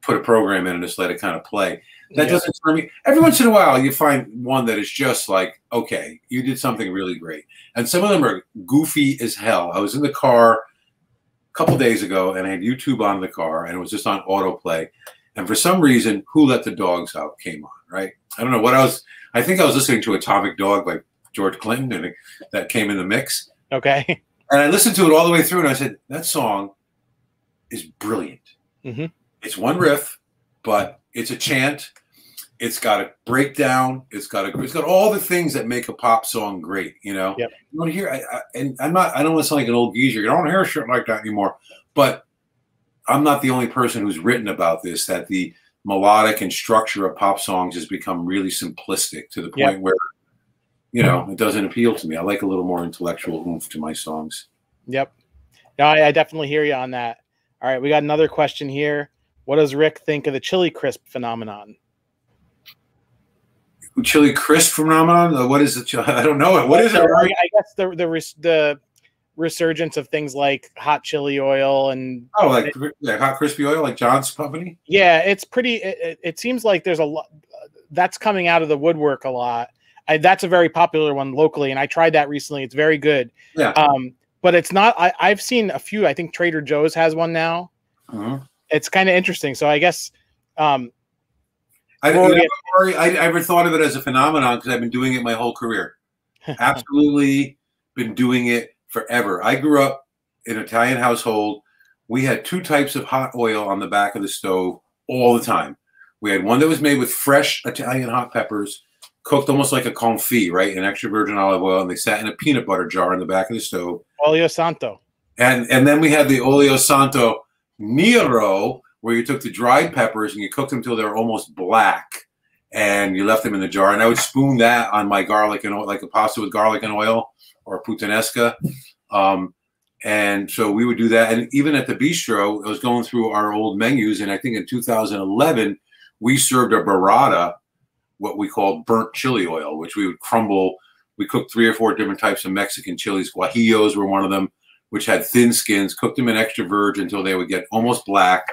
put a program in and just let it kind of play. That doesn't scare me. Every once in a while, you find one that is just like, okay, you did something really great. And some of them are goofy as hell. I was in the car a couple days ago, and I had YouTube on the car, and it was just on autoplay. And for some reason, Who Let the Dogs Out came on, right? I don't know what I think I was listening to Atomic Dog by George Clinton, and that came in the mix. Okay. And I listened to it all the way through, and I said, that song is brilliant. Mm-hmm. It's one riff, but it's a chant. It's got a breakdown. It's got all the things that make a pop song great, you know? Yep. You want to hear, I don't want to sound like an old geezer. You don't want to hear a shit like that anymore. But I'm not the only person who's written about this, that the melodic and structure of pop songs has become really simplistic to the point where, you know, it doesn't appeal to me. I like a little more intellectual oomph to my songs. Yep. No, I definitely hear you on that. All right, we got another question here. What does Rick think of the chili crisp phenomenon? Chili crisp phenomenon? What is it? I don't know. What is it? Right? I guess the resurgence of things like hot chili oil and hot crispy oil, like John's company. Yeah, it's pretty. It seems like there's a lot that's coming out of the woodwork a lot. That's a very popular one locally, and I tried that recently. It's very good. Yeah. But it's not. I've seen a few. I think Trader Joe's has one now. Uh-huh. It's kind of interesting. So I guess I never thought of it as a phenomenon because I've been doing it my whole career. Absolutely, been doing it forever. I grew up in an Italian household. We had two types of hot oil on the back of the stove all the time. We had one that was made with fresh Italian hot peppers, cooked almost like a confit, right? An extra virgin olive oil, and they sat in a peanut butter jar in the back of the stove. Olio Santo. And then we had the Olio Santo Nero, where you took the dried peppers and you cooked them till they were almost black, and you left them in the jar. And I would spoon that on my garlic and oil, like a pasta with garlic and oil, or puttanesca. And so we would do that. And even at the bistro, I was going through our old menus, and I think in 2011, we served a burrata, what we called burnt chili oil, which we would crumble. We cooked 3 or 4 different types of Mexican chilies. Guajillos were one of them, which had thin skins, cooked them in extra virgin until they would get almost black,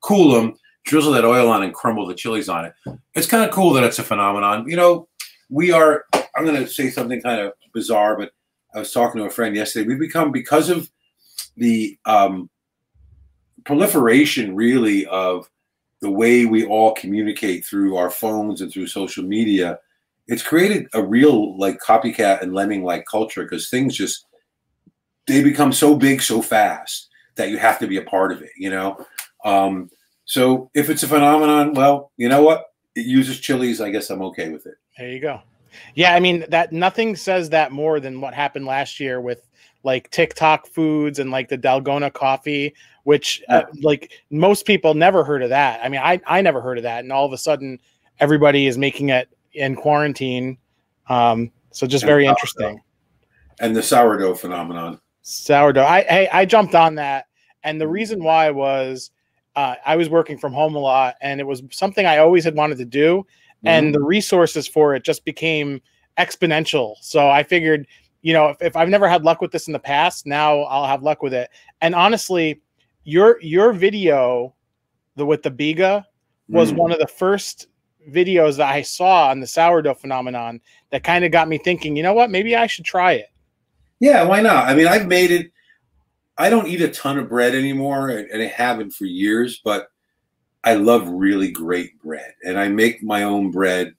cool them, drizzle that oil on, and crumble the chilies on it. It's kind of cool that it's a phenomenon. You know, I'm going to say something kind of bizarre, but I was talking to a friend yesterday. We've become, because of the proliferation, really, of the way we all communicate through our phones and through social media, it's created a real like copycat and lemming-like culture, because things just, they become so big so fast that you have to be a part of it, you know? So if it's a phenomenon, well, you know what? It uses chilies. I guess I'm okay with it. There you go. Yeah, I mean, that nothing says that more than what happened last year with like TikTok foods and like the Dalgona coffee, which like most people never heard of that. I mean, I never heard of that. And all of a sudden everybody is making it in quarantine. So just very interesting. And the sourdough phenomenon. Sourdough. I jumped on that. And the reason why was I was working from home a lot, and it was something I always had wanted to do. Mm-hmm. And the resources for it just became exponential. So I figured, you know, if I've never had luck with this in the past, now I'll have luck with it. And honestly, your video with the biga was one of the first videos that I saw on the sourdough phenomenon that kind of got me thinking, you know what, maybe I should try it. Yeah, why not? I mean, I've made it. I don't eat a ton of bread anymore, and I haven't for years, but I love really great bread, and I make my own bread,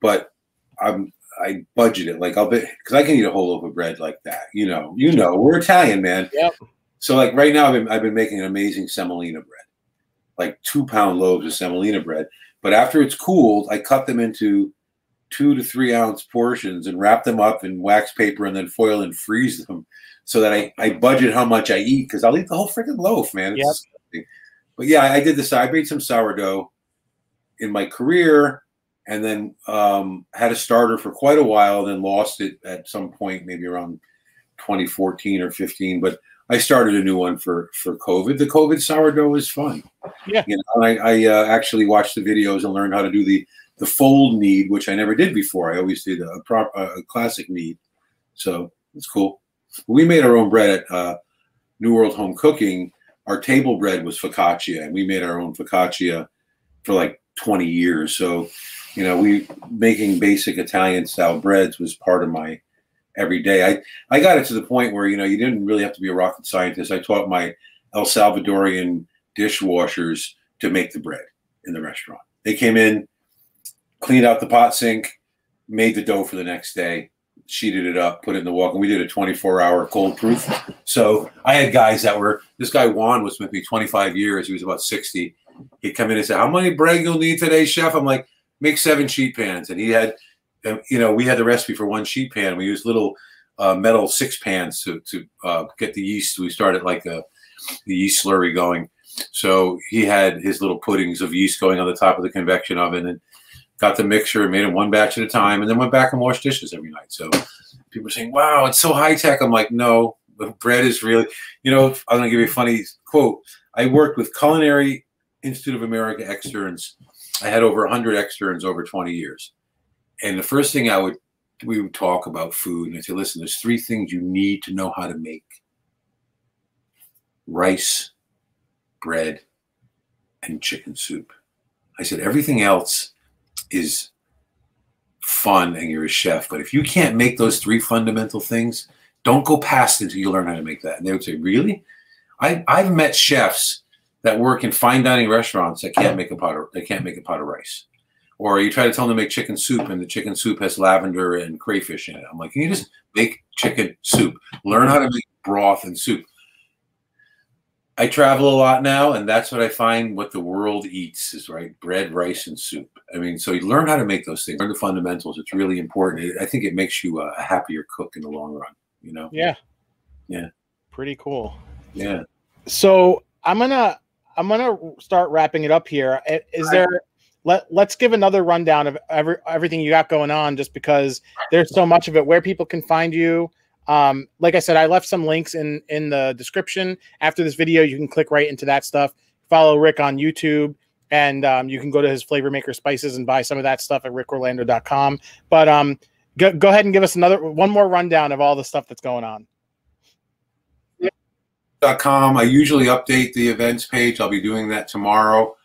but I budget it. Like I'll be, cause I can eat a whole loaf of bread like that. You know, we're Italian, man. Yep. So like right now I've been making an amazing semolina bread, like 2-pound loaves of semolina bread. But after it's cooled, I cut them into 2 to 3 ounce portions and wrap them up in wax paper and then foil and freeze them so that I budget how much I eat. Cause I'll eat the whole freaking loaf, man. It's disgusting. But yeah, I did this. I made some sourdough in my career, and then had a starter for quite a while, then lost it at some point, maybe around 2014 or 15. But I started a new one for COVID. The COVID sourdough is fun. Yeah. You know, I actually watched the videos and learned how to do the fold knead, which I never did before. I always did a classic knead. So it's cool. We made our own bread at New World Home Cooking. Our table bread was focaccia, and we made our own focaccia for like 20 years. So, you know, making basic Italian style breads was part of my everyday. I got it to the point where, you know, you didn't really have to be a rocket scientist. I taught my El Salvadorian dishwashers to make the bread in the restaurant. They came in, cleaned out the pot sink, made the dough for the next day, sheeted it up, put it in the wok, and we did a 24-hour cold proof. So I had guys that were, this guy Juan was with me 25 years. He was about 60. He'd come in and say, "How many bread you'll need today, chef?" I'm like, "Make 7 sheet pans." And he had, you know, we had the recipe for 1 sheet pan. We used little metal 6 pans to get the yeast. We started like the yeast slurry going. So he had his little puddings of yeast going on the top of the convection oven, and got the mixture and made them 1 batch at a time, and then went back and washed dishes every night. So people are saying, "Wow, it's so high tech." I'm like, "No, the bread is really, you know," I'm going to give you a funny quote. I worked with Culinary Institute of America externs. I had over 100 externs over 20 years. And the first thing we would talk about food, and I'd say, "Listen, there's 3 things you need to know how to make: rice, bread, and chicken soup." I said, "Everything else is fun and you're a chef, but if you can't make those 3 fundamental things, don't go past it until you learn how to make that." And they would say, "Really?" I've met chefs that work in fine dining restaurants that can't make a pot of rice. Or you try to tell them to make chicken soup, and the chicken soup has lavender and crayfish in it. I'm like, "Can you just make chicken soup? Learn how to make broth and soup." I travel a lot now, and that's what I find what the world eats is, right, bread, rice, and soup. I mean, so you learn how to make those things. Learn the fundamentals. It's really important. I think it makes you a happier cook in the long run, you know? Yeah. Yeah. Pretty cool. Yeah. So I'm gonna start wrapping it up here. Is there? Let's give another rundown of everything you got going on, just because there's so much of it. Where people can find you. Like I said, I left some links in the description after this video. You can click right into that stuff. Follow Rick on YouTube, and you can go to his Flavor Maker Spices and buy some of that stuff at rickorlando.com. But go ahead and give us one more rundown of all the stuff that's going on. .com. I usually update the events page. I'll be doing that tomorrow.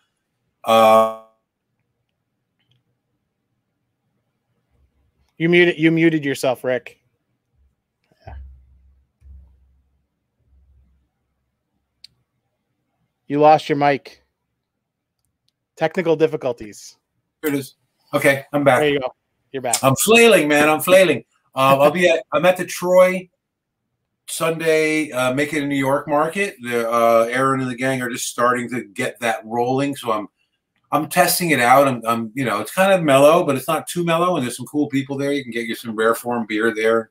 You muted yourself, Rick. Yeah. You lost your mic. Technical difficulties. Here it is. Okay, I'm back. There you go. You're back. I'm flailing, man. I'm flailing. I'm at the Troy Sunday, Make It in New York market. Aaron and the gang are just starting to get that rolling, so I'm testing it out. I'm you know, it's kind of mellow, but it's not too mellow, and there's some cool people there. You can get some rare form beer there,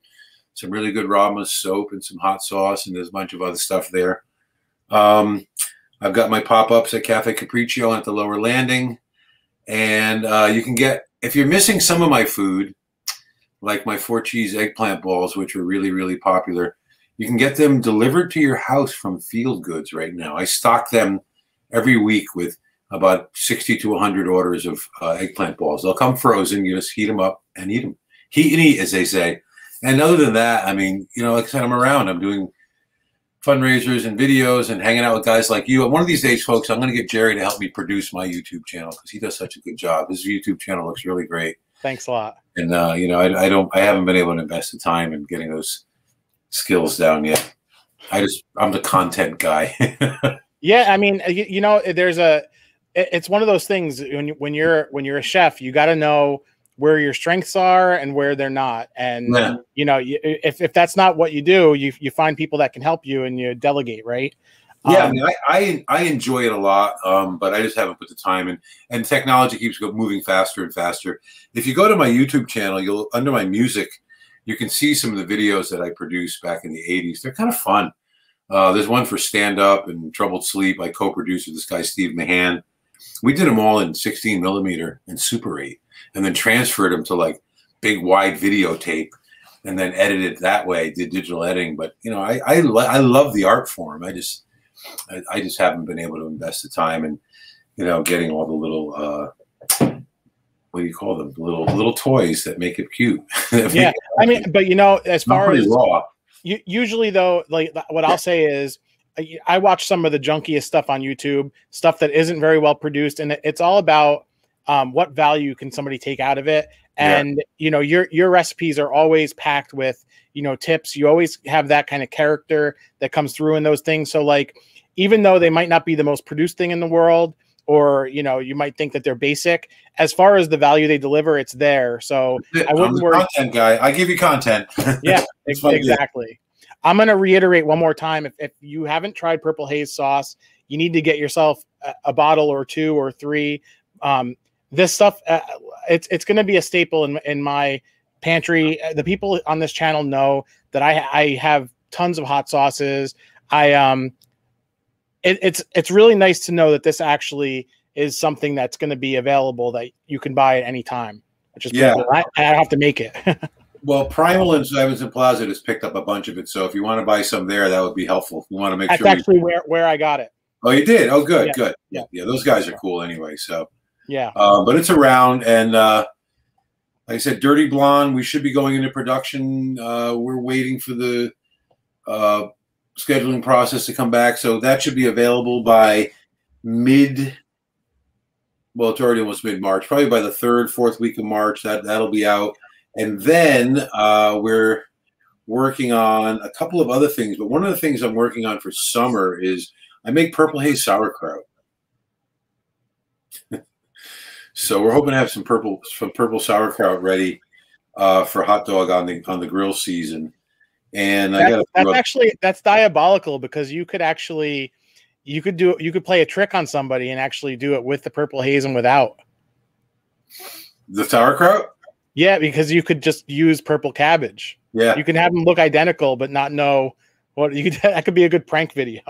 some really good Rama soap, and some hot sauce, and there's a bunch of other stuff there. I've got my pop-ups at Cafe Capriccio at the Lower Landing. And you can get, if you're missing some of my food, like my 4-cheese eggplant balls, which are really, really popular, you can get them delivered to your house from Field Goods right now. I stock them every week with about 60 to 100 orders of eggplant balls. They'll come frozen. You just heat them up and eat them. Heat and eat, as they say. And other than that, I mean, you know, like I said, I'm around. I'm doing fundraisers and videos and hanging out with guys like you. And one of these days, folks, I'm going to get Jerry to help me produce my YouTube channel because he does such a good job. His YouTube channel looks really great. Thanks a lot. And, you know, I haven't been able to invest the time in getting those skills down yet. I'm the content guy. Yeah. I mean, you know, it's one of those things when you're a chef, you got to know where your strengths are and where they're not. And, yeah, you know, if that's not what you do, you find people that can help you and you delegate, right? Yeah, I mean, I enjoy it a lot, but I just haven't put the time in. And technology keeps moving faster and faster. If you go to my YouTube channel, you'll under my music, you can see some of the videos that I produced back in the 80s. They're kind of fun. There's one for stand-up and troubled sleep. I co-produced with this guy, Steve Mahan. We did them all in 16 millimeter and Super 8, and then transferred them to like big wide videotape, and then edited that way. Did digital editing, but you know, I love the art form. I just haven't been able to invest the time and, you know, getting all the little what do you call them? Little toys that make it cute. Yeah, I mean, but you know, as far as raw, usually though, like what I'll say is, I watch some of the junkiest stuff on YouTube, stuff that isn't very well produced, and it's all about what value can somebody take out of it. And you know, your recipes are always packed with, you know, tips. You always have that kind of character that comes through in those things. So like, even though they might not be the most produced thing in the world, or you know, you might think that they're basic, as far as the value they deliver, it's there. So I wouldn't worry. Content guy, I give you content. Yeah, exactly. I'm going to reiterate one more time. If you haven't tried Purple Haze sauce, you need to get yourself a bottle or two or three. This stuff, it's going to be a staple in my pantry. The people on this channel know that I have tons of hot sauces. It's really nice to know that this actually is something that's going to be available that you can buy at any time. Which is pretty cool. I don't have to make it. Well, Primal in Simonson Plaza has picked up a bunch of it, so if you want to buy some there, that would be helpful. We want to make sure. That's actually where I got it. Oh, you did? Oh, good, good. Yeah, yeah, those guys are cool anyway. So yeah, but it's around, and like I said, Dirty Blonde, we should be going into production. We're waiting for the scheduling process to come back, so that should be available by mid. Well, it's already almost mid-March, probably by the third, fourth week of March. That'll be out. And then we're working on a couple of other things. But one of the things I'm working on for summer is I make Purple Haze sauerkraut. So we're hoping to have some purple sauerkraut ready for hot dog on the grill season. And that's diabolical, because you could play a trick on somebody and actually do it with the Purple Haze and without the sauerkraut. Yeah, because you could just use purple cabbage. Yeah, you can have them look identical, but not know what you could. That could be a good prank video.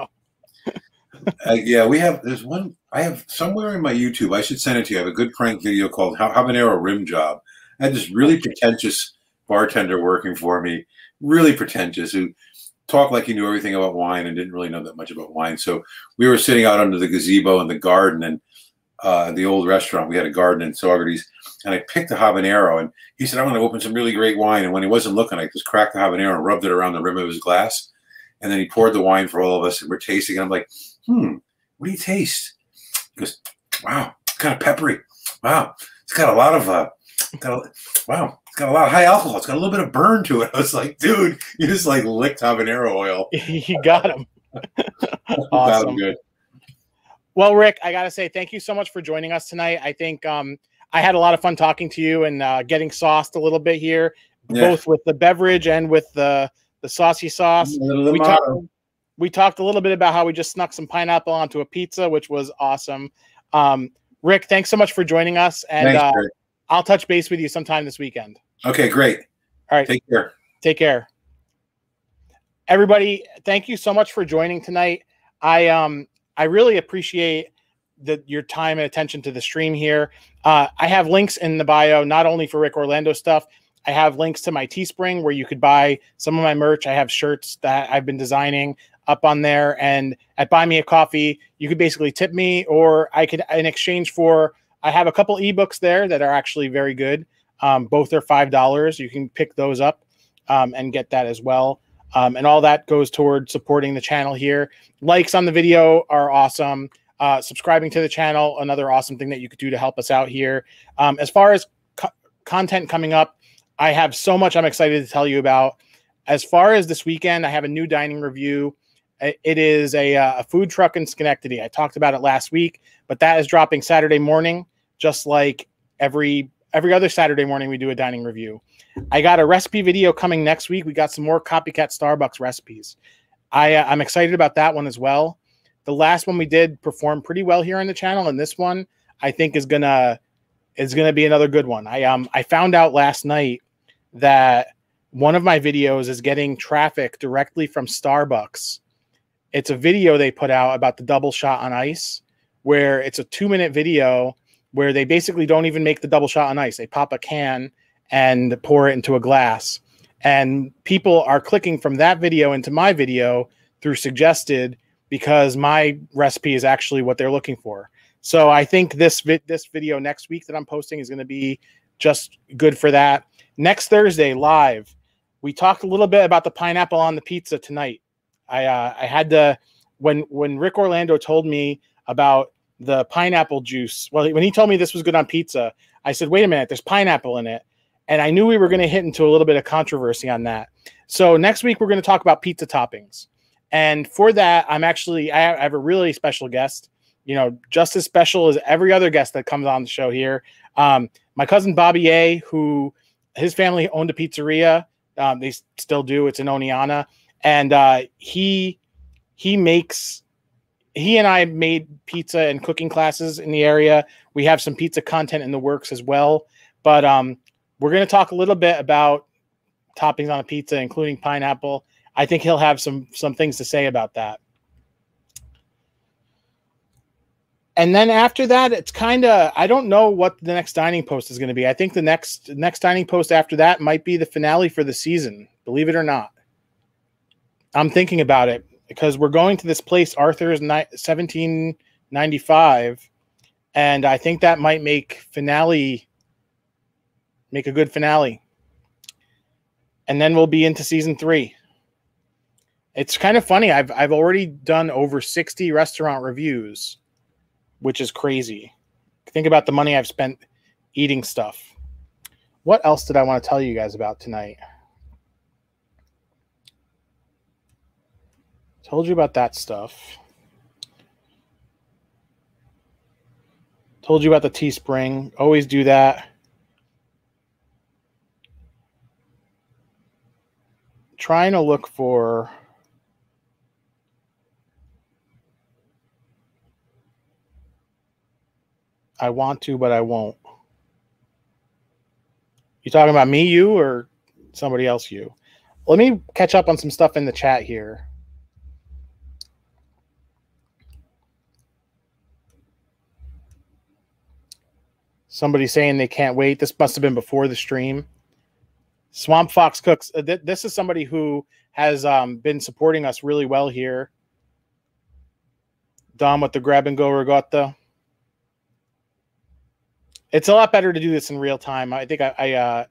Yeah, we have. There's one I have somewhere in my YouTube. I should send it to you. I have a good prank video called "Habanero Rim Job." I had this really pretentious bartender working for me, really pretentious, who talked like he knew everything about wine and didn't really know that much about wine. So we were sitting out under the gazebo in the garden, and the old restaurant. We had a garden in Saugerties. And I picked a habanero, and he said, "I'm going to open some really great wine." And when he wasn't looking, I just cracked the habanero and rubbed it around the rim of his glass. And then he poured the wine for all of us, and we're tasting. And I'm like, what do you taste?" He goes, "Wow, it's kind of peppery. Wow, it's got a lot of it's got a lot of high alcohol. It's got a little bit of burn to it." I was like, "Dude, you just like licked habanero oil." He got him. Awesome. That was good. Well, Rick, I got to say thank you so much for joining us tonight. I think I had a lot of fun talking to you and getting sauced a little bit here, both with the beverage and with the saucy sauce. We talked a little bit about how we just snuck some pineapple onto a pizza, which was awesome. Rick, thanks so much for joining us. And I'll touch base with you sometime this weekend. Okay, great. All right. Take care. Take care. Everybody, thank you so much for joining tonight. I I really appreciate your time and attention to the stream here. I have links in the bio, not only for Ric Orlando stuff. I have links to my Teespring where you could buy some of my merch. I have shirts that I've been designing up on there, and at Buy Me a Coffee, you could basically tip me, or I could, in exchange for, I have a couple ebooks there that are actually very good. Both are $5. You can pick those up and get that as well. And all that goes toward supporting the channel here. Likes on the video are awesome. Subscribing to the channel, another awesome thing that you could do to help us out here. As far as content coming up, I have so much I'm excited to tell you about. As far as this weekend, I have a new dining review. It is a food truck in Schenectady. I talked about it last week, but that is dropping Saturday morning, just like every other Saturday morning we do a dining review. I got a recipe video coming next week. We got some more copycat Starbucks recipes. I'm excited about that one as well. The last one we did performed pretty well here on the channel, and this one I think is gonna be another good one. I found out last night that one of my videos is getting traffic directly from Starbucks. It's a video they put out about the double shot on ice, where it's a 2-minute video where they basically don't even make the double shot on ice. They pop a can and pour it into a glass, and people are clicking from that video into my video through suggested, because my recipe is actually what they're looking for. So I think this video next week that I'm posting is going to be just good for that. Next Thursday, live, we talked a little bit about the pineapple on the pizza tonight. I had to, when Ric Orlando told me about the pineapple juice, well, when he told me this was good on pizza, I said, wait a minute, there's pineapple in it. And I knew we were going to hit into a little bit of controversy on that. So next week, we're going to talk about pizza toppings. And for that, I have a really special guest, you know, just as special as every other guest that comes on the show here. My cousin Bobby A, who his family owned a pizzeria. They still do. It's in Oneonta. And he and I made pizza and cooking classes in the area. We have some pizza content in the works as well. But we're going to talk a little bit about toppings on a pizza, including pineapple. I think he'll have some things to say about that. And then after that, it's kind of, I don't know what the next dining post is going to be. I think the next dining post after that might be the finale for the season, believe it or not. I'm thinking about it because we're going to this place, Arthur's 1795, and I think that might make a good finale. And then we'll be into season 3. It's kind of funny. I've already done over 60 restaurant reviews, which is crazy. Think about the money I've spent eating stuff. What else did I want to tell you guys about tonight? Told you about that stuff. Told you about the Teespring. Always do that. Trying to look for... I want to, but I won't. You talking about me, you, or somebody else, you? Let me catch up on some stuff in the chat here. Somebody saying they can't wait. This must have been before the stream. Swamp Fox Cooks. This is somebody who has been supporting us really well here. Dom with the grab-and-go regatta. It's a lot better to do this in real time. I think I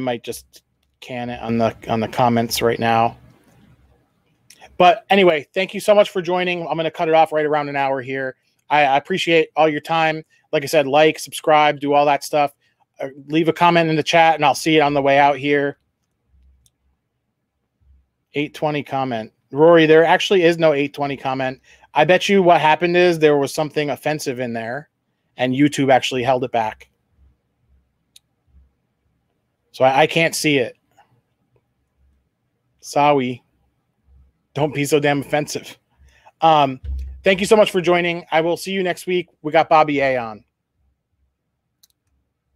might just can it on the comments right now. But anyway, thank you so much for joining. I'm going to cut it off right around an hour here. I appreciate all your time. Like I said, like, subscribe, do all that stuff. Leave a comment in the chat, and I'll see it on the way out here. 820 comment. Rory, there actually is no 820 comment. I bet you what happened is there was something offensive in there, and YouTube actually held it back. So I can't see it. Sorry. Don't be so damn offensive. Thank you so much for joining. I will see you next week. We got Bobby A on.